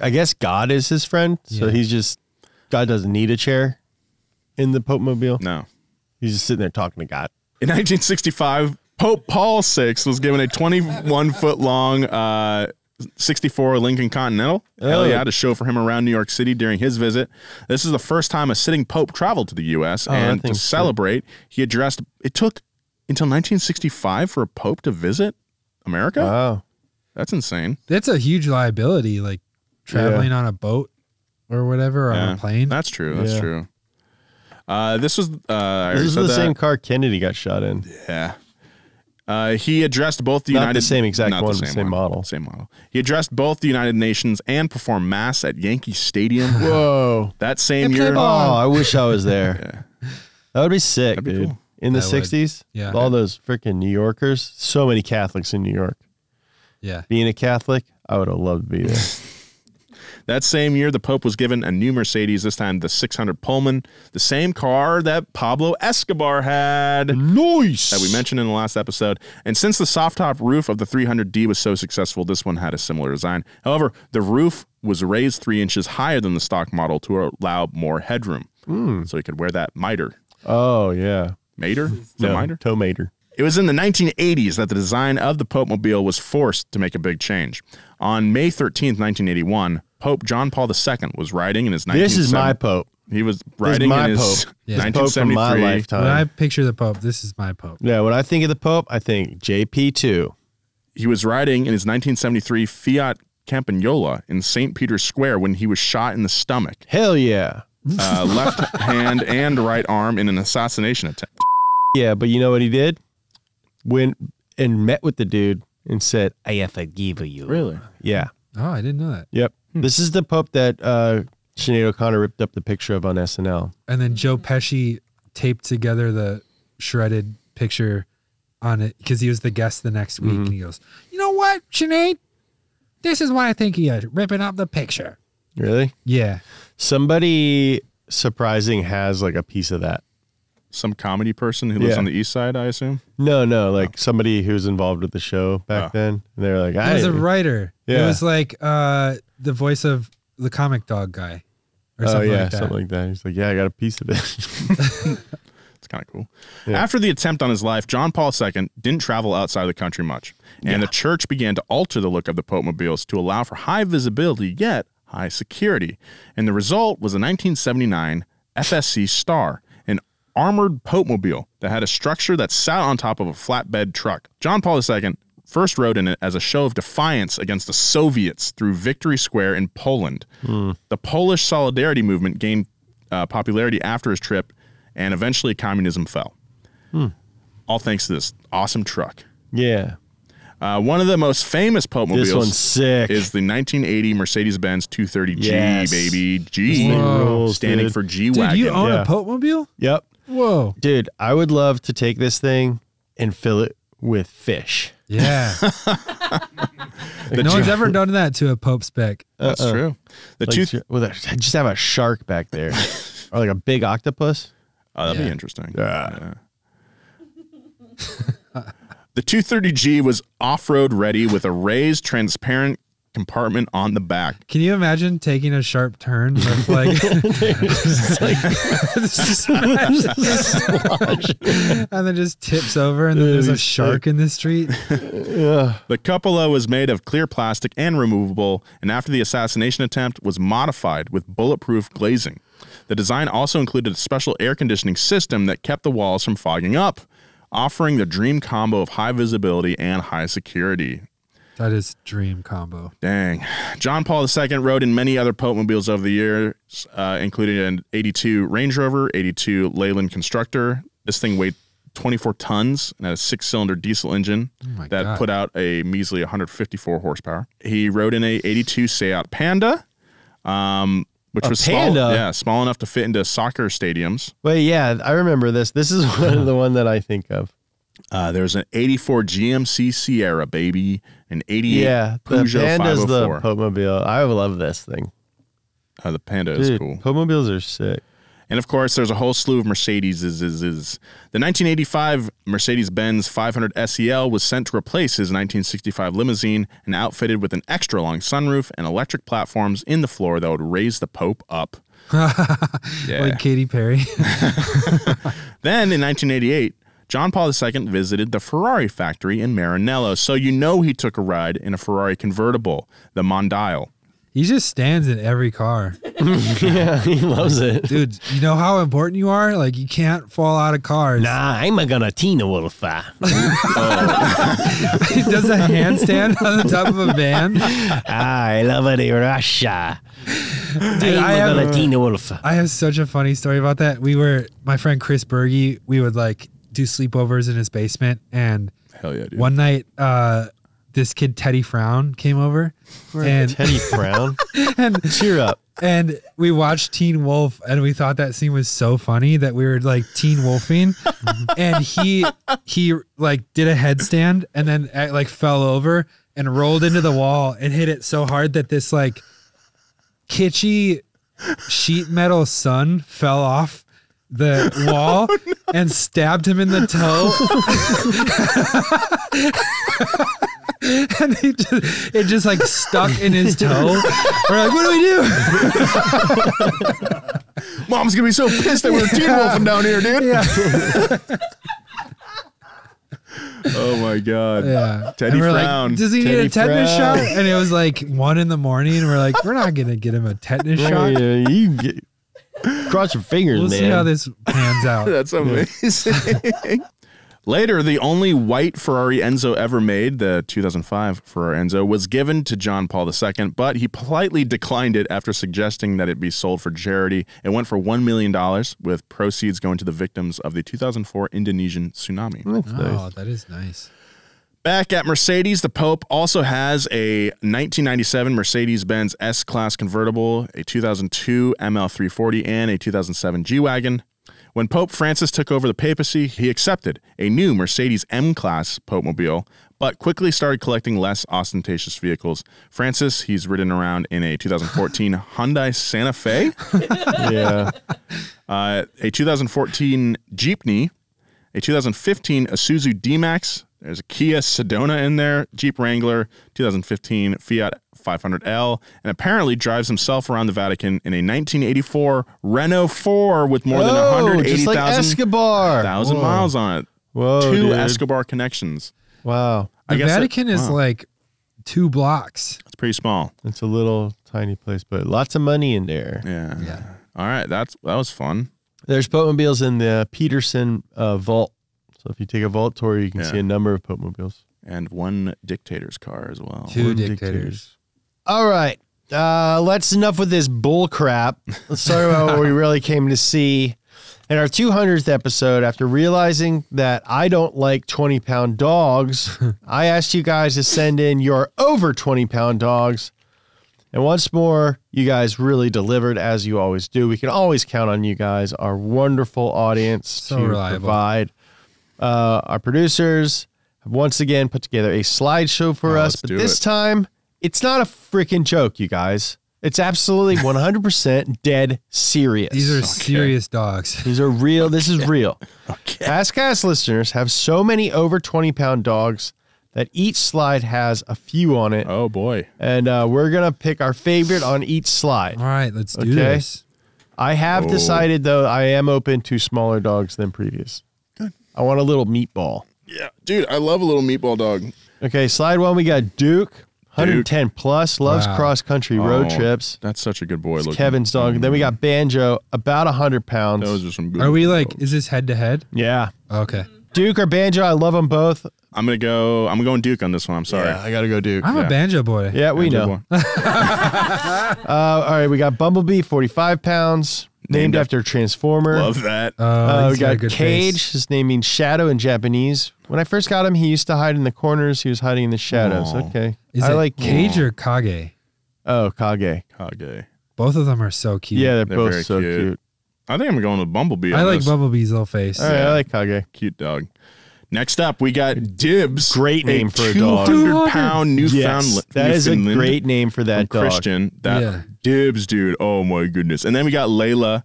I guess God is his friend, so he's just... God doesn't need a chair in the Popemobile. No. He's just sitting there talking to God. In 1965, Pope Paul VI was given a 21-foot-long 64 Lincoln Continental. Oh. Hell yeah, to show for him around New York City during his visit. This is the first time a sitting Pope traveled to the U.S. And to celebrate, he addressed... It took until 1965 for a Pope to visit America? Wow. That's insane. That's a huge liability, like traveling on a boat or whatever on a plane. That's true. That's true. This is the same car Kennedy got shot in. Yeah. He addressed both the United... Not the same exact one, the same model. Same model. He addressed both the United Nations and performed mass at Yankee Stadium. Whoa. That same year. Oh, I wish I was there. That would be sick, dude. Cool. In the 60s, all those freaking New Yorkers, so many Catholics in New York. Yeah. Being a Catholic, I would have loved to be there. That same year, the Pope was given a new Mercedes, this time the 600 Pullman, the same car that Pablo Escobar had. Nice! That we mentioned in the last episode. And since the soft-top roof of the 300D was so successful, this one had a similar design. However, the roof was raised 3 inches higher than the stock model to allow more headroom. Mm. So he could wear that mitre. Oh, yeah. Mater? Mitre? Toe mater. It was in the 1980s that the design of the Popemobile was forced to make a big change. On May 13th, 1981, Pope John Paul II was riding in his... This is my Pope. He was riding in his Pope. 1973. Pope from my lifetime. When I picture the Pope, this is my Pope. Yeah, when I think of the Pope, I think JP2. He was riding in his 1973 Fiat Campagnola in St. Peter's Square when he was shot in the stomach. Hell yeah. Left hand and right arm in an assassination attempt. Yeah, but you know what he did? Went and met with the dude and said, I have forgiven you. Really? Yeah. Oh, I didn't know that. Yep. This is the Pope that Sinead O'Connor ripped up the picture of on SNL. And then Joe Pesci taped together the shredded picture on it because he was the guest the next week. Mm-hmm. And he goes, you know what, Sinead? This is what I think he is, ripping up the picture. Really? Yeah. Somebody surprising has like a piece of that. Some comedy person who lives on the east side, I assume? No, like somebody who's involved with the show back then. And they were like, I... It was a writer. Yeah. It was like the voice of the comic dog guy or something like that. He's like, yeah, I got a piece of it. It's kind of cool. Yeah. After the attempt on his life, John Paul II didn't travel outside of the country much, and the church began to alter the look of the Pope mobiles to allow for high visibility yet high security. And the result was a 1979 FSC Star, an armored Pope mobile that had a structure that sat on top of a flatbed truck. John Paul II first rode in it as a show of defiance against the Soviets through Victory Square in Poland. The Polish Solidarity Movement gained popularity after his trip, and eventually communism fell. All thanks to this awesome truck. Yeah. One of the most famous Pope mobiles is the 1980 Mercedes-Benz 230G, baby. G. Whoa, standing for G-Wagon. Dude, you own a Pope mobile? Yep. Whoa. Dude, I would love to take this thing and fill it with fish. Yeah. No one's ever done that to a Pope spec. That's true. The just have a shark back there. Or like a big octopus. Oh, that'd be interesting. Yeah. The 230G was off-road ready with a raised, transparent compartment on the back. Can you imagine taking a sharp turn? With like, and then just tips over, and then there's a shark in the street. The cupola was made of clear plastic and removable, and after the assassination attempt was modified with bulletproof glazing. The design also included a special air conditioning system that kept the walls from fogging up, offering the dream combo of high visibility and high security. That is dream combo. Dang. John Paul II rode in many other Pope mobiles over the years, including an 82 Range Rover, 82 Leyland Constructor. This thing weighed 24 tons and had a 6-cylinder diesel engine that put out a measly 154 horsepower. He rode in a 82 Seat Panda, which was small, small enough to fit into soccer stadiums. Wait, yeah, I remember this. This is the one that I think of. There's an 84 GMC Sierra, baby, an 88 Peugeot 504. The Pope mobile. I love this thing. The Panda is cool. Pope mobiles are sick. And of course, there's a whole slew of Mercedes. The 1985 Mercedes-Benz 500 SEL was sent to replace his 1965 limousine and outfitted with an extra long sunroof and electric platforms in the floor that would raise the Pope up. Like Katy Perry. Then in 1988, John Paul II visited the Ferrari factory in Maranello. So you know he took a ride in a Ferrari convertible, the Mondial. He just stands in every car. Yeah, he loves it. Dude, you know how important you are? Like, you can't fall out of cars. Nah, I'm a Ganatina Wolf. He does a handstand on the top of a van. I love it, Russia. Dude, I have such a funny story about that. We were, my friend Chris Berge, we would, like, do sleepovers in his basement. And one night, this kid Teddy Frown came over, and Teddy Frown and cheer up, and we watched Teen Wolf, and we thought that scene was so funny that we were like Teen Wolfing, and he like did a headstand and then like fell over and rolled into the wall and hit it so hard that this like kitschy sheet metal sun fell off the wall and stabbed him in the toe. And it just like stuck in his toe. We're like, what do we do? Mom's gonna be so pissed that we're Teen Wolfing down here, dude. Oh my god. Yeah. Teddy Frown. Like, does he need a tetanus shot? And it was like 1 in the morning. And we're like, we're not gonna get him a tetanus shot. Yeah, you get, cross your fingers, man. We'll see how this pans out. That's amazing. Later, the only white Ferrari Enzo ever made, the 2005 Ferrari Enzo, was given to John Paul II, but he politely declined it after suggesting that it be sold for charity. It went for $1 million, with proceeds going to the victims of the 2004 Indonesian tsunami. Oh, that is nice. Back at Mercedes, the Pope also has a 1997 Mercedes-Benz S-Class convertible, a 2002 ML340, and a 2007 G-Wagon. When Pope Francis took over the papacy, he accepted a new Mercedes M-Class Pope mobile, but quickly started collecting less ostentatious vehicles. Francis, he's ridden around in a 2014 Hyundai Santa Fe, a 2014 Jeepney, a 2015 Isuzu D-Max, There's a Kia Sedona in there, Jeep Wrangler, 2015 Fiat 500L, and apparently drives himself around the Vatican in a 1984 Renault 4 with more than 180,000 miles on it. Whoa, Two Escobar connections. Wow. The Vatican is like 2 blocks. It's pretty small. It's a little tiny place, but lots of money in there. Yeah. Yeah. All right. That was fun. There's boatmobiles in the Peterson vault. So if you take a vault tour, you can see a number of boatmobiles. And one dictator's car as well. Two dictators. All right. Let's enough with this bull crap. Let's talk about what we really came to see. In our 200th episode, after realizing that I don't like 20-pound dogs, I asked you guys to send in your over 20-pound dogs. And once more, you guys really delivered, as you always do. We can always count on you guys, our wonderful audience, so reliable. Our producers have once again put together a slideshow for us, but this time, it's not a freaking joke, you guys. It's absolutely 100% dead serious. These are serious dogs. These are real. This is real. Past Gas listeners have so many over 20-pound dogs that each slide has a few on it. Oh, boy. And we're going to pick our favorite on each slide. All right, let's do this. I have decided, though, I am open to smaller dogs than previous. Good. I want a little meatball. Yeah, dude, I love a little meatball dog. Okay, slide one, we got Duke. 110 plus, loves cross-country road trips. That's such a good boy. It's Kevin's dog. Mm-hmm. Then we got Banjo, about 100 pounds. Those are some good dogs. Is this head-to-head? Yeah. Okay. Duke or Banjo, I love them both. I'm going Duke on this one. I'm sorry. Yeah, I got to go Duke. I'm a Banjo boy. Yeah, we know. All right, we got Bumblebee, 45 pounds, named after Transformer. Love that. We got Cage. His name means shadow in Japanese. When I first got him, he used to hide in the corners. He was hiding in the shadows. Aww. Okay. I like Cage or Kage? Oh, Kage. Kage. Both of them are so cute. Yeah, they're both so cute. I think I'm going with Bumblebee. I like Bumblebee's little face. All right, I like Kage. Cute dog. Next up, we got Dibs. Great name for a dog. 200-pound Newfoundland. That is a great name for that dog. Christian. Dibs, dude. Oh, my goodness. And then we got Layla.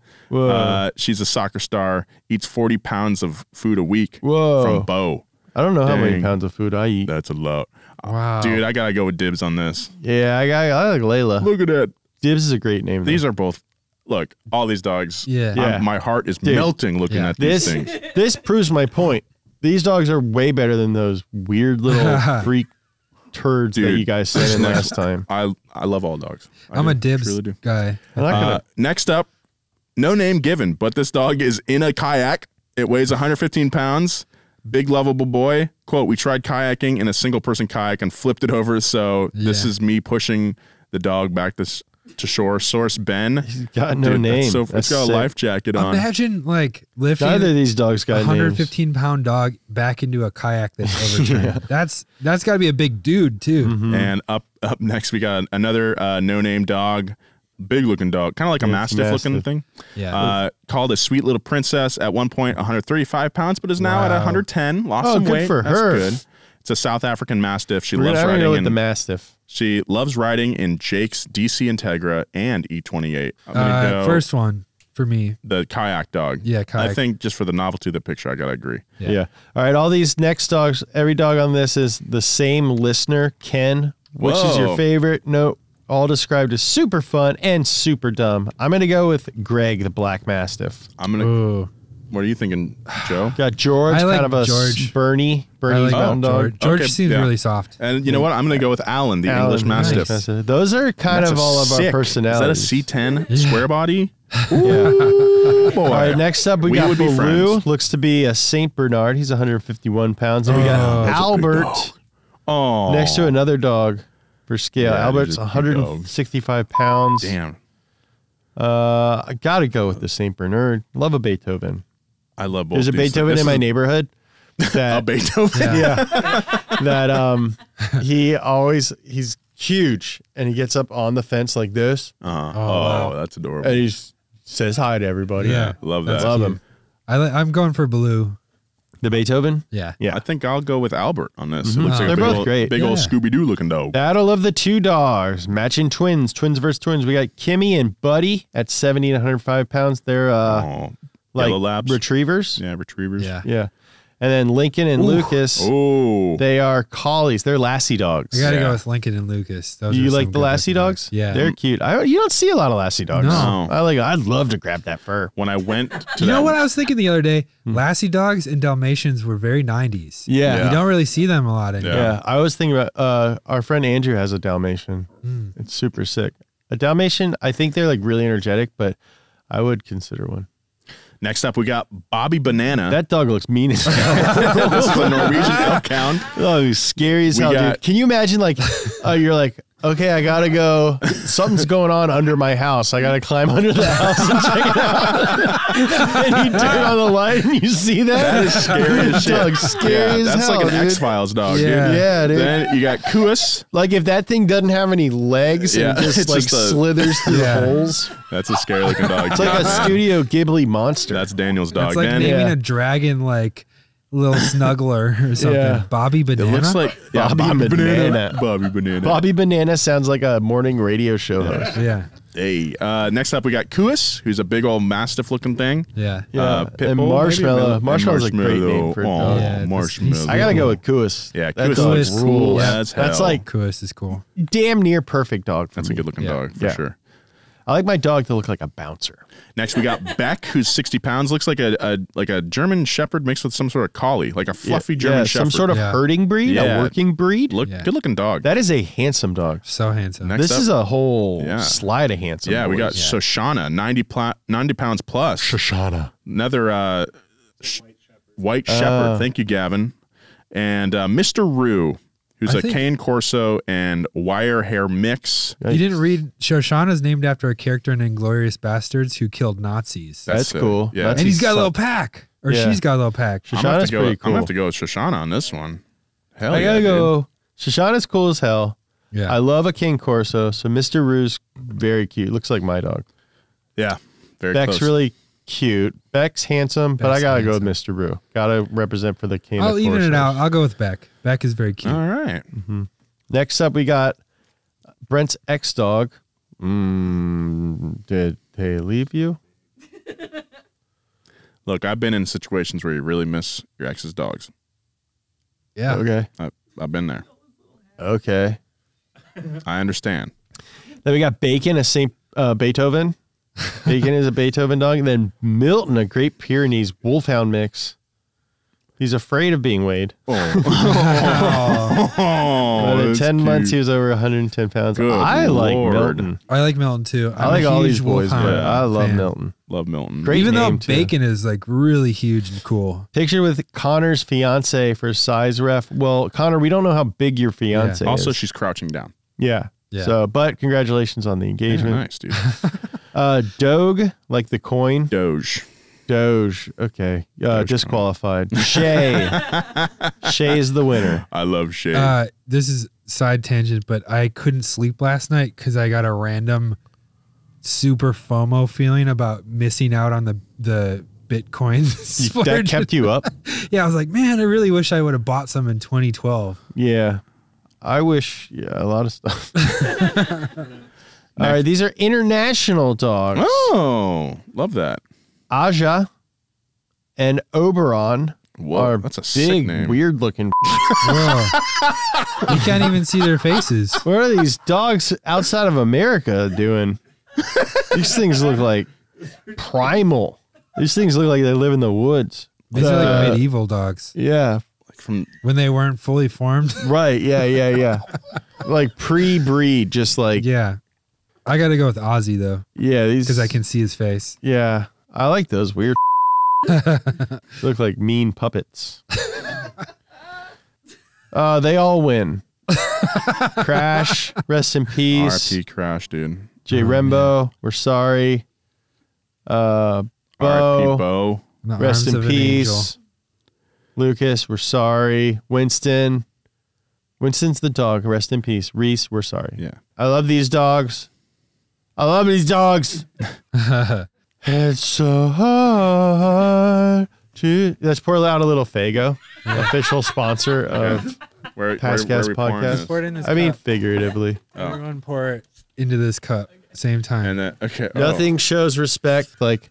She's a soccer star. Eats 40 pounds of food a week from Bo. I don't know how many pounds of food I eat. That's a lot. Wow. Dude, I got to go with Dibs on this. Yeah, I like Layla. Look at that. Dibs is a great name. These are both. Look, all these dogs. Yeah. My heart is melting looking at these things. This proves my point. These dogs are way better than those weird little freak turds that you guys sent in last time. I love all dogs. I'm a Dibs guy. Next up, no name given, but this dog is in a kayak. It weighs 115 pounds. Big lovable boy. Quote, we tried kayaking in a single person kayak and flipped it over. So this is me pushing the dog back to shore. Source Ben. He's got no name. So it's got a life jacket on. Imagine like lifting neither of these dogs got 115-pound dog back into a kayak that's overturned. That's got to be a big dude too. Mm-hmm. And up next we got another no-name dog, big looking dog, kind of like a mastiff looking thing. Yeah. Called a sweet little princess. At one point 135 pounds, but is now at 110. Lost some weight. For her. That's good. It's a South African mastiff. She loves riding in the mastiff. She loves riding in Jake's DC Integra and E28. First one for me. The kayak dog. Yeah, kayak. I think just for the novelty of the picture, I got to agree. Yeah. All right, all these next dogs, every dog on this is the same listener, Ken. Which is your favorite? No, all described as super fun and super dumb. I'm going to go with Greg, the black mastiff. What are you thinking, Joe? Got George, I like kind of George. Bernie's mountain dog. George seems really soft. And you know what? I'm going to go with Alan, the English Mastiff. Nice. Those are kind of all of our personalities. Is that a C10 square body? Ooh, boy. All right, next up, we got Baru. Looks to be a St. Bernard. He's 151 pounds. And we got Albert next to another dog for scale. Yeah, Albert's 165 pounds. Damn. I got to go with the St. Bernard. Love a Beethoven. I love both. There's a Beethoven in my neighborhood. A Beethoven? Yeah. He's huge, and he gets up on the fence like this. That's adorable. And he says hi to everybody. Yeah. Love that. Love him. I'm going for Baloo. The Beethoven? Yeah. I think I'll go with Albert on this. Mm-hmm. They're both great. Big old Scooby-Doo looking dog. Battle of the two dogs. Matching twins. Twins versus twins. We got Kimmy and Buddy at 70 and 105 pounds. They're like retrievers. Yeah. And then Lincoln and Lucas, they are collies. They're lassie dogs. You got to go with Lincoln and Lucas. Those you like the lassie dogs? Yeah. They're cute. You don't see a lot of lassie dogs. No. I'd love to grab that fur. When I went to You know what I was thinking the other day? Lassie dogs and Dalmatians were very 90s. Yeah. You don't really see them a lot anymore. Yeah. I was thinking about our friend Andrew has a Dalmatian. Mm. It's super sick. A Dalmatian, I think they're like really energetic, but I would consider one. Next up, we got Bobby Banana. That dog looks mean as hell. This is a Norwegian elkhound. Oh, he's scary as hell, dude. Can you imagine, like, you're like, okay, I got to go. Something's going on under my house. I got to climb under the house and check it out. And you turn on the light and you see that. That is scary as shit. Dog, scary as hell, that's like an X-Files dog, dude. Yeah, dude. Then you got Kuas. Like, if that thing doesn't have any legs and just, like, just slithers through the holes. That's a scary-looking dog. It's like a Studio Ghibli monster. That's Daniel's dog. It's like naming a dragon, like... Little snuggler or something. Yeah. Bobby Banana. It looks like Bobby Banana. Bobby Banana. Bobby Banana sounds like a morning radio show host. Yeah. Hey, next up we got Kuas, who's a big old mastiff looking thing. Yeah. And Marshmallow. Marshmallow's a great name for Marshmallow. I gotta go with Kuas. Yeah, Kuas rules. That's like Kuas is cool. Damn near perfect dog. That's a good looking dog for sure. I like my dog to look like a bouncer. Next, we got Beck, who's 60 pounds. Looks like a German Shepherd mixed with some sort of collie, like a fluffy German Shepherd. Some sort of herding breed, a working breed. Good-looking dog. That is a handsome dog. So handsome. Next up, is a whole slide of handsome. Yeah, we got Shoshana, 90 pounds plus. Shoshana. Another white Shepherd. Thank you, Gavin. And Mr. Roo. Who's a Cane Corso and Wire Hair mix. You didn't read Shoshana's named after a character in Inglourious Bastards who killed Nazis. That's cool. Yeah. And he's got a little pack. Or she's got a little pack. Shoshana's pretty cool. I'm going to have to go with Shoshana on this one. Hell yeah, I got to go. Shoshana's cool as hell. Yeah. I love a Cane Corso. So Mr. Roo's very cute. Looks like my dog. Yeah. Very close. Beck's really cute. Beck's handsome, but I got to go with Mr. Roo. Got to represent for the Cane Corso. I'll even it out. I'll go with Beck. Beck is very cute. All right. Mm-hmm. Next up, we got Brent's ex-dog. Did they leave you? Look, I've been in situations where you really miss your ex's dogs. Yeah. Okay. I've been there. Okay. I understand. Then we got Bacon, a Saint Beethoven. Bacon is a Beethoven dog. And then Milton, a Great Pyrenees Wolfhound mix. He's afraid of being weighed. Over 10 months, he was over 110 pounds. Good Lord. Like Milton. I like Milton, too. I like all these boys, but I love Milton. Love Milton. Great Even though Bacon is, like, really huge and cool. Picture with Connor's fiance for size ref. Well, Connor, we don't know how big your fiance is. Also, she's crouching down. Yeah. So, but congratulations on the engagement. Yeah, nice, dude. Doge, like the coin. Doge. Okay. Disqualified. Shay. Shay's the winner. I love Shay. This is side tangent, but I couldn't sleep last night because I got a random super FOMO feeling about missing out on the Bitcoin. That kept you up? Yeah. I was like, man, I really wish I would have bought some in 2012. Yeah. I wish. Yeah. A lot of stuff. All right. These are international dogs. Oh, love that. Aja and Oberon are that's a big, weird-looking. You can't even see their faces. What are these dogs outside of America doing? These things look like primal. These things look like they live in the woods. These are like medieval dogs. Yeah. Like from when they weren't fully formed. Right, yeah. Like pre-breed, just like. Yeah. I got to go with Ozzy, though. Yeah. Because I can see his face. Yeah. I like those weird look like mean puppets. They all win. Crash, rest in peace. RIP Crash, dude. J Rembo, we're sorry. Bo, rest in peace. Lucas, we're sorry. Winston's the dog, rest in peace. Reese, we're sorry. Yeah. I love these dogs. It's so hard to... Let's pour out a little Faygo, official sponsor of Past Gas Podcast. I mean, figuratively. Everyone pour it into this cup same time. And then, nothing shows respect like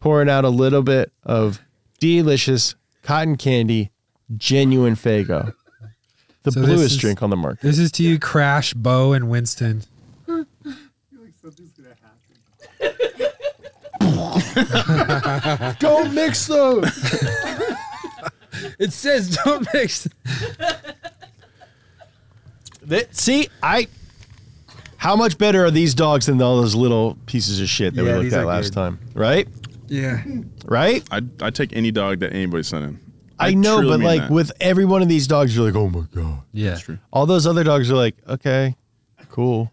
pouring out a little bit of delicious cotton candy, genuine Faygo. The bluest drink on the market. This is to you, Crash, Bo, and Winston. I feel like something's going to happen. Don't mix those. It says don't mix. See, how much better are these dogs than all those little pieces of shit that we looked at last time? Right? Yeah. Right? I'd take any dog that anybody sent in. I know, but like with every one of these dogs, you're like, oh my God. Yeah. That's true. All those other dogs are like, okay, cool.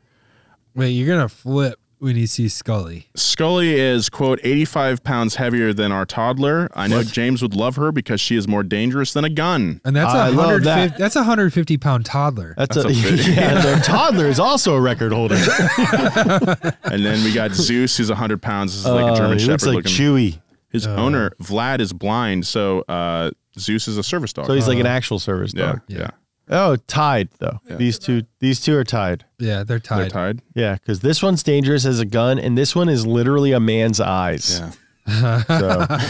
Wait, you're going to flip when you see Scully. Scully is, quote, 85 pounds heavier than our toddler. I know James would love her because she is more dangerous than a gun. And that's a 150-pound toddler. Yeah, their toddler is also a record holder. And then we got Zeus, who's 100 pounds. This is like a German Shepherd looking. Looks like Chewy. His owner, Vlad, is blind, so Zeus is a service dog. So he's like an actual service dog. Yeah. Oh, tied though. Yeah. These two are tied. Yeah, they're tied. They're tied. Yeah, because this one's dangerous as a gun, and this one is literally a man's eyes. Yeah.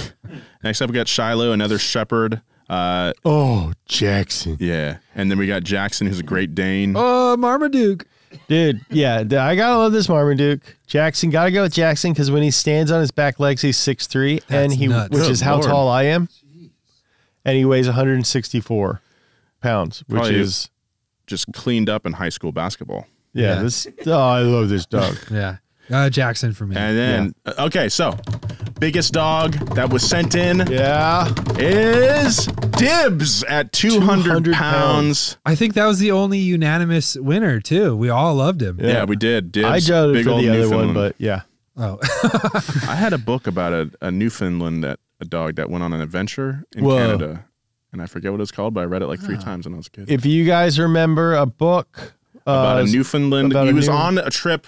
Next up, we got Shiloh, another shepherd. Jackson. Yeah, and then we got Jackson, who's a Great Dane. Oh, Marmaduke. Dude, yeah, I gotta love this Marmaduke. Jackson, gotta go with Jackson because when he stands on his back legs, he's 6'3", and he, which is how tall I am, and he weighs 164. Pounds, which is just cleaned up in high school basketball. Yeah, this. Oh, I love this dog. Yeah, Jackson for me. And then, okay, so biggest dog that was sent in, is Dibs at 200 pounds. I think that was the only unanimous winner too. We all loved him. Yeah, we did. Dibs, I judged for the other one, but yeah. Oh, I had a book about a Newfoundland dog that went on an adventure in Canada. And I forget what it was called, but I read it like 3 times when I was a kid. If you guys remember a book about a Newfoundland, he was on a trip.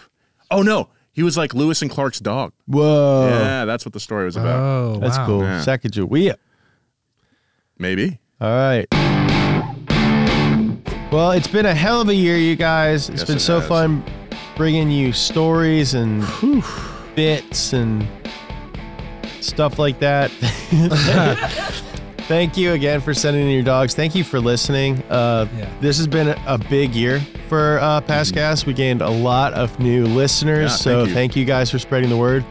Oh no, he was like Lewis and Clark's dog. Whoa, yeah, that's what the story was about. Oh, that's cool. Yeah. Sacagawea, maybe. All right. Well, it's been a hell of a year, you guys. It's been so fun bringing you stories and bits and stuff like that. Thank you again for sending in your dogs. Thank you for listening. This has been a big year for Past Gas. We gained a lot of new listeners, thank you guys for spreading the word.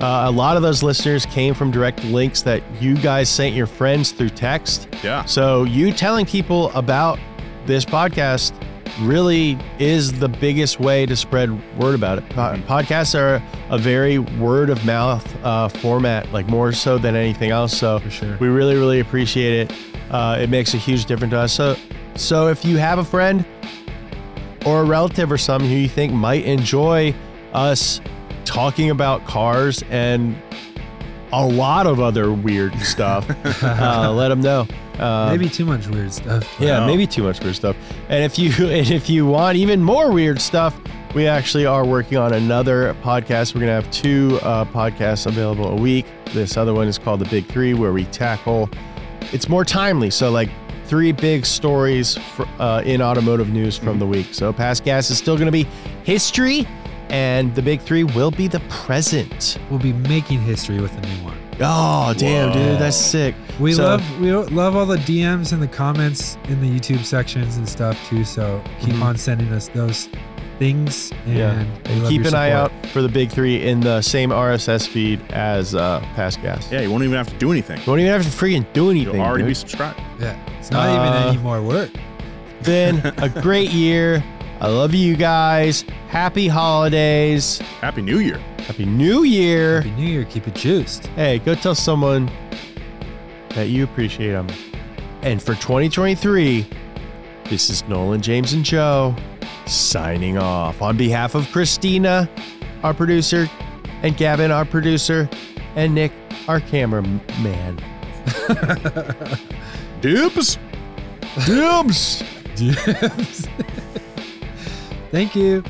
A lot of those listeners came from direct links that you guys sent your friends through text. Yeah. So you telling people about this podcast really is the biggest way to spread word about it. Podcasts are a very word of mouth format, like more so than anything else. So we really, really appreciate it. It makes a huge difference to us. So if you have a friend or a relative or someone who you think might enjoy us talking about cars and a lot of other weird stuff, let them know. Maybe too much weird stuff. Yeah, maybe too much weird stuff. And if you want even more weird stuff, we actually are working on another podcast. We're going to have 2 podcasts available a week. This other one is called The Big Three, where we tackle, it's more timely. So like 3 big stories in automotive news from the week. So Past Gas is still going to be history, and The Big Three will be the present. We'll be making history with a new one. Oh, damn, dude, that's sick. We love all the DMs and the comments in the YouTube sections and stuff, too, so keep on sending us those things. And, and keep an eye out for The Big Three in the same RSS feed as Past Gas. Yeah, you won't even have to do anything. You won't even have to freaking do anything. You'll already be subscribed. Yeah, it's not even any more work. Been a great year. I love you guys. Happy holidays. Happy New Year. Happy New Year. Happy New Year. Keep it juiced. Hey, go tell someone that you appreciate them. And for 2023, this is Nolan, James, and Joe signing off. On behalf of Christina, our producer, and Gavin, our producer, and Nick, our cameraman. Dibs. Dibs. Dibs. Thank you.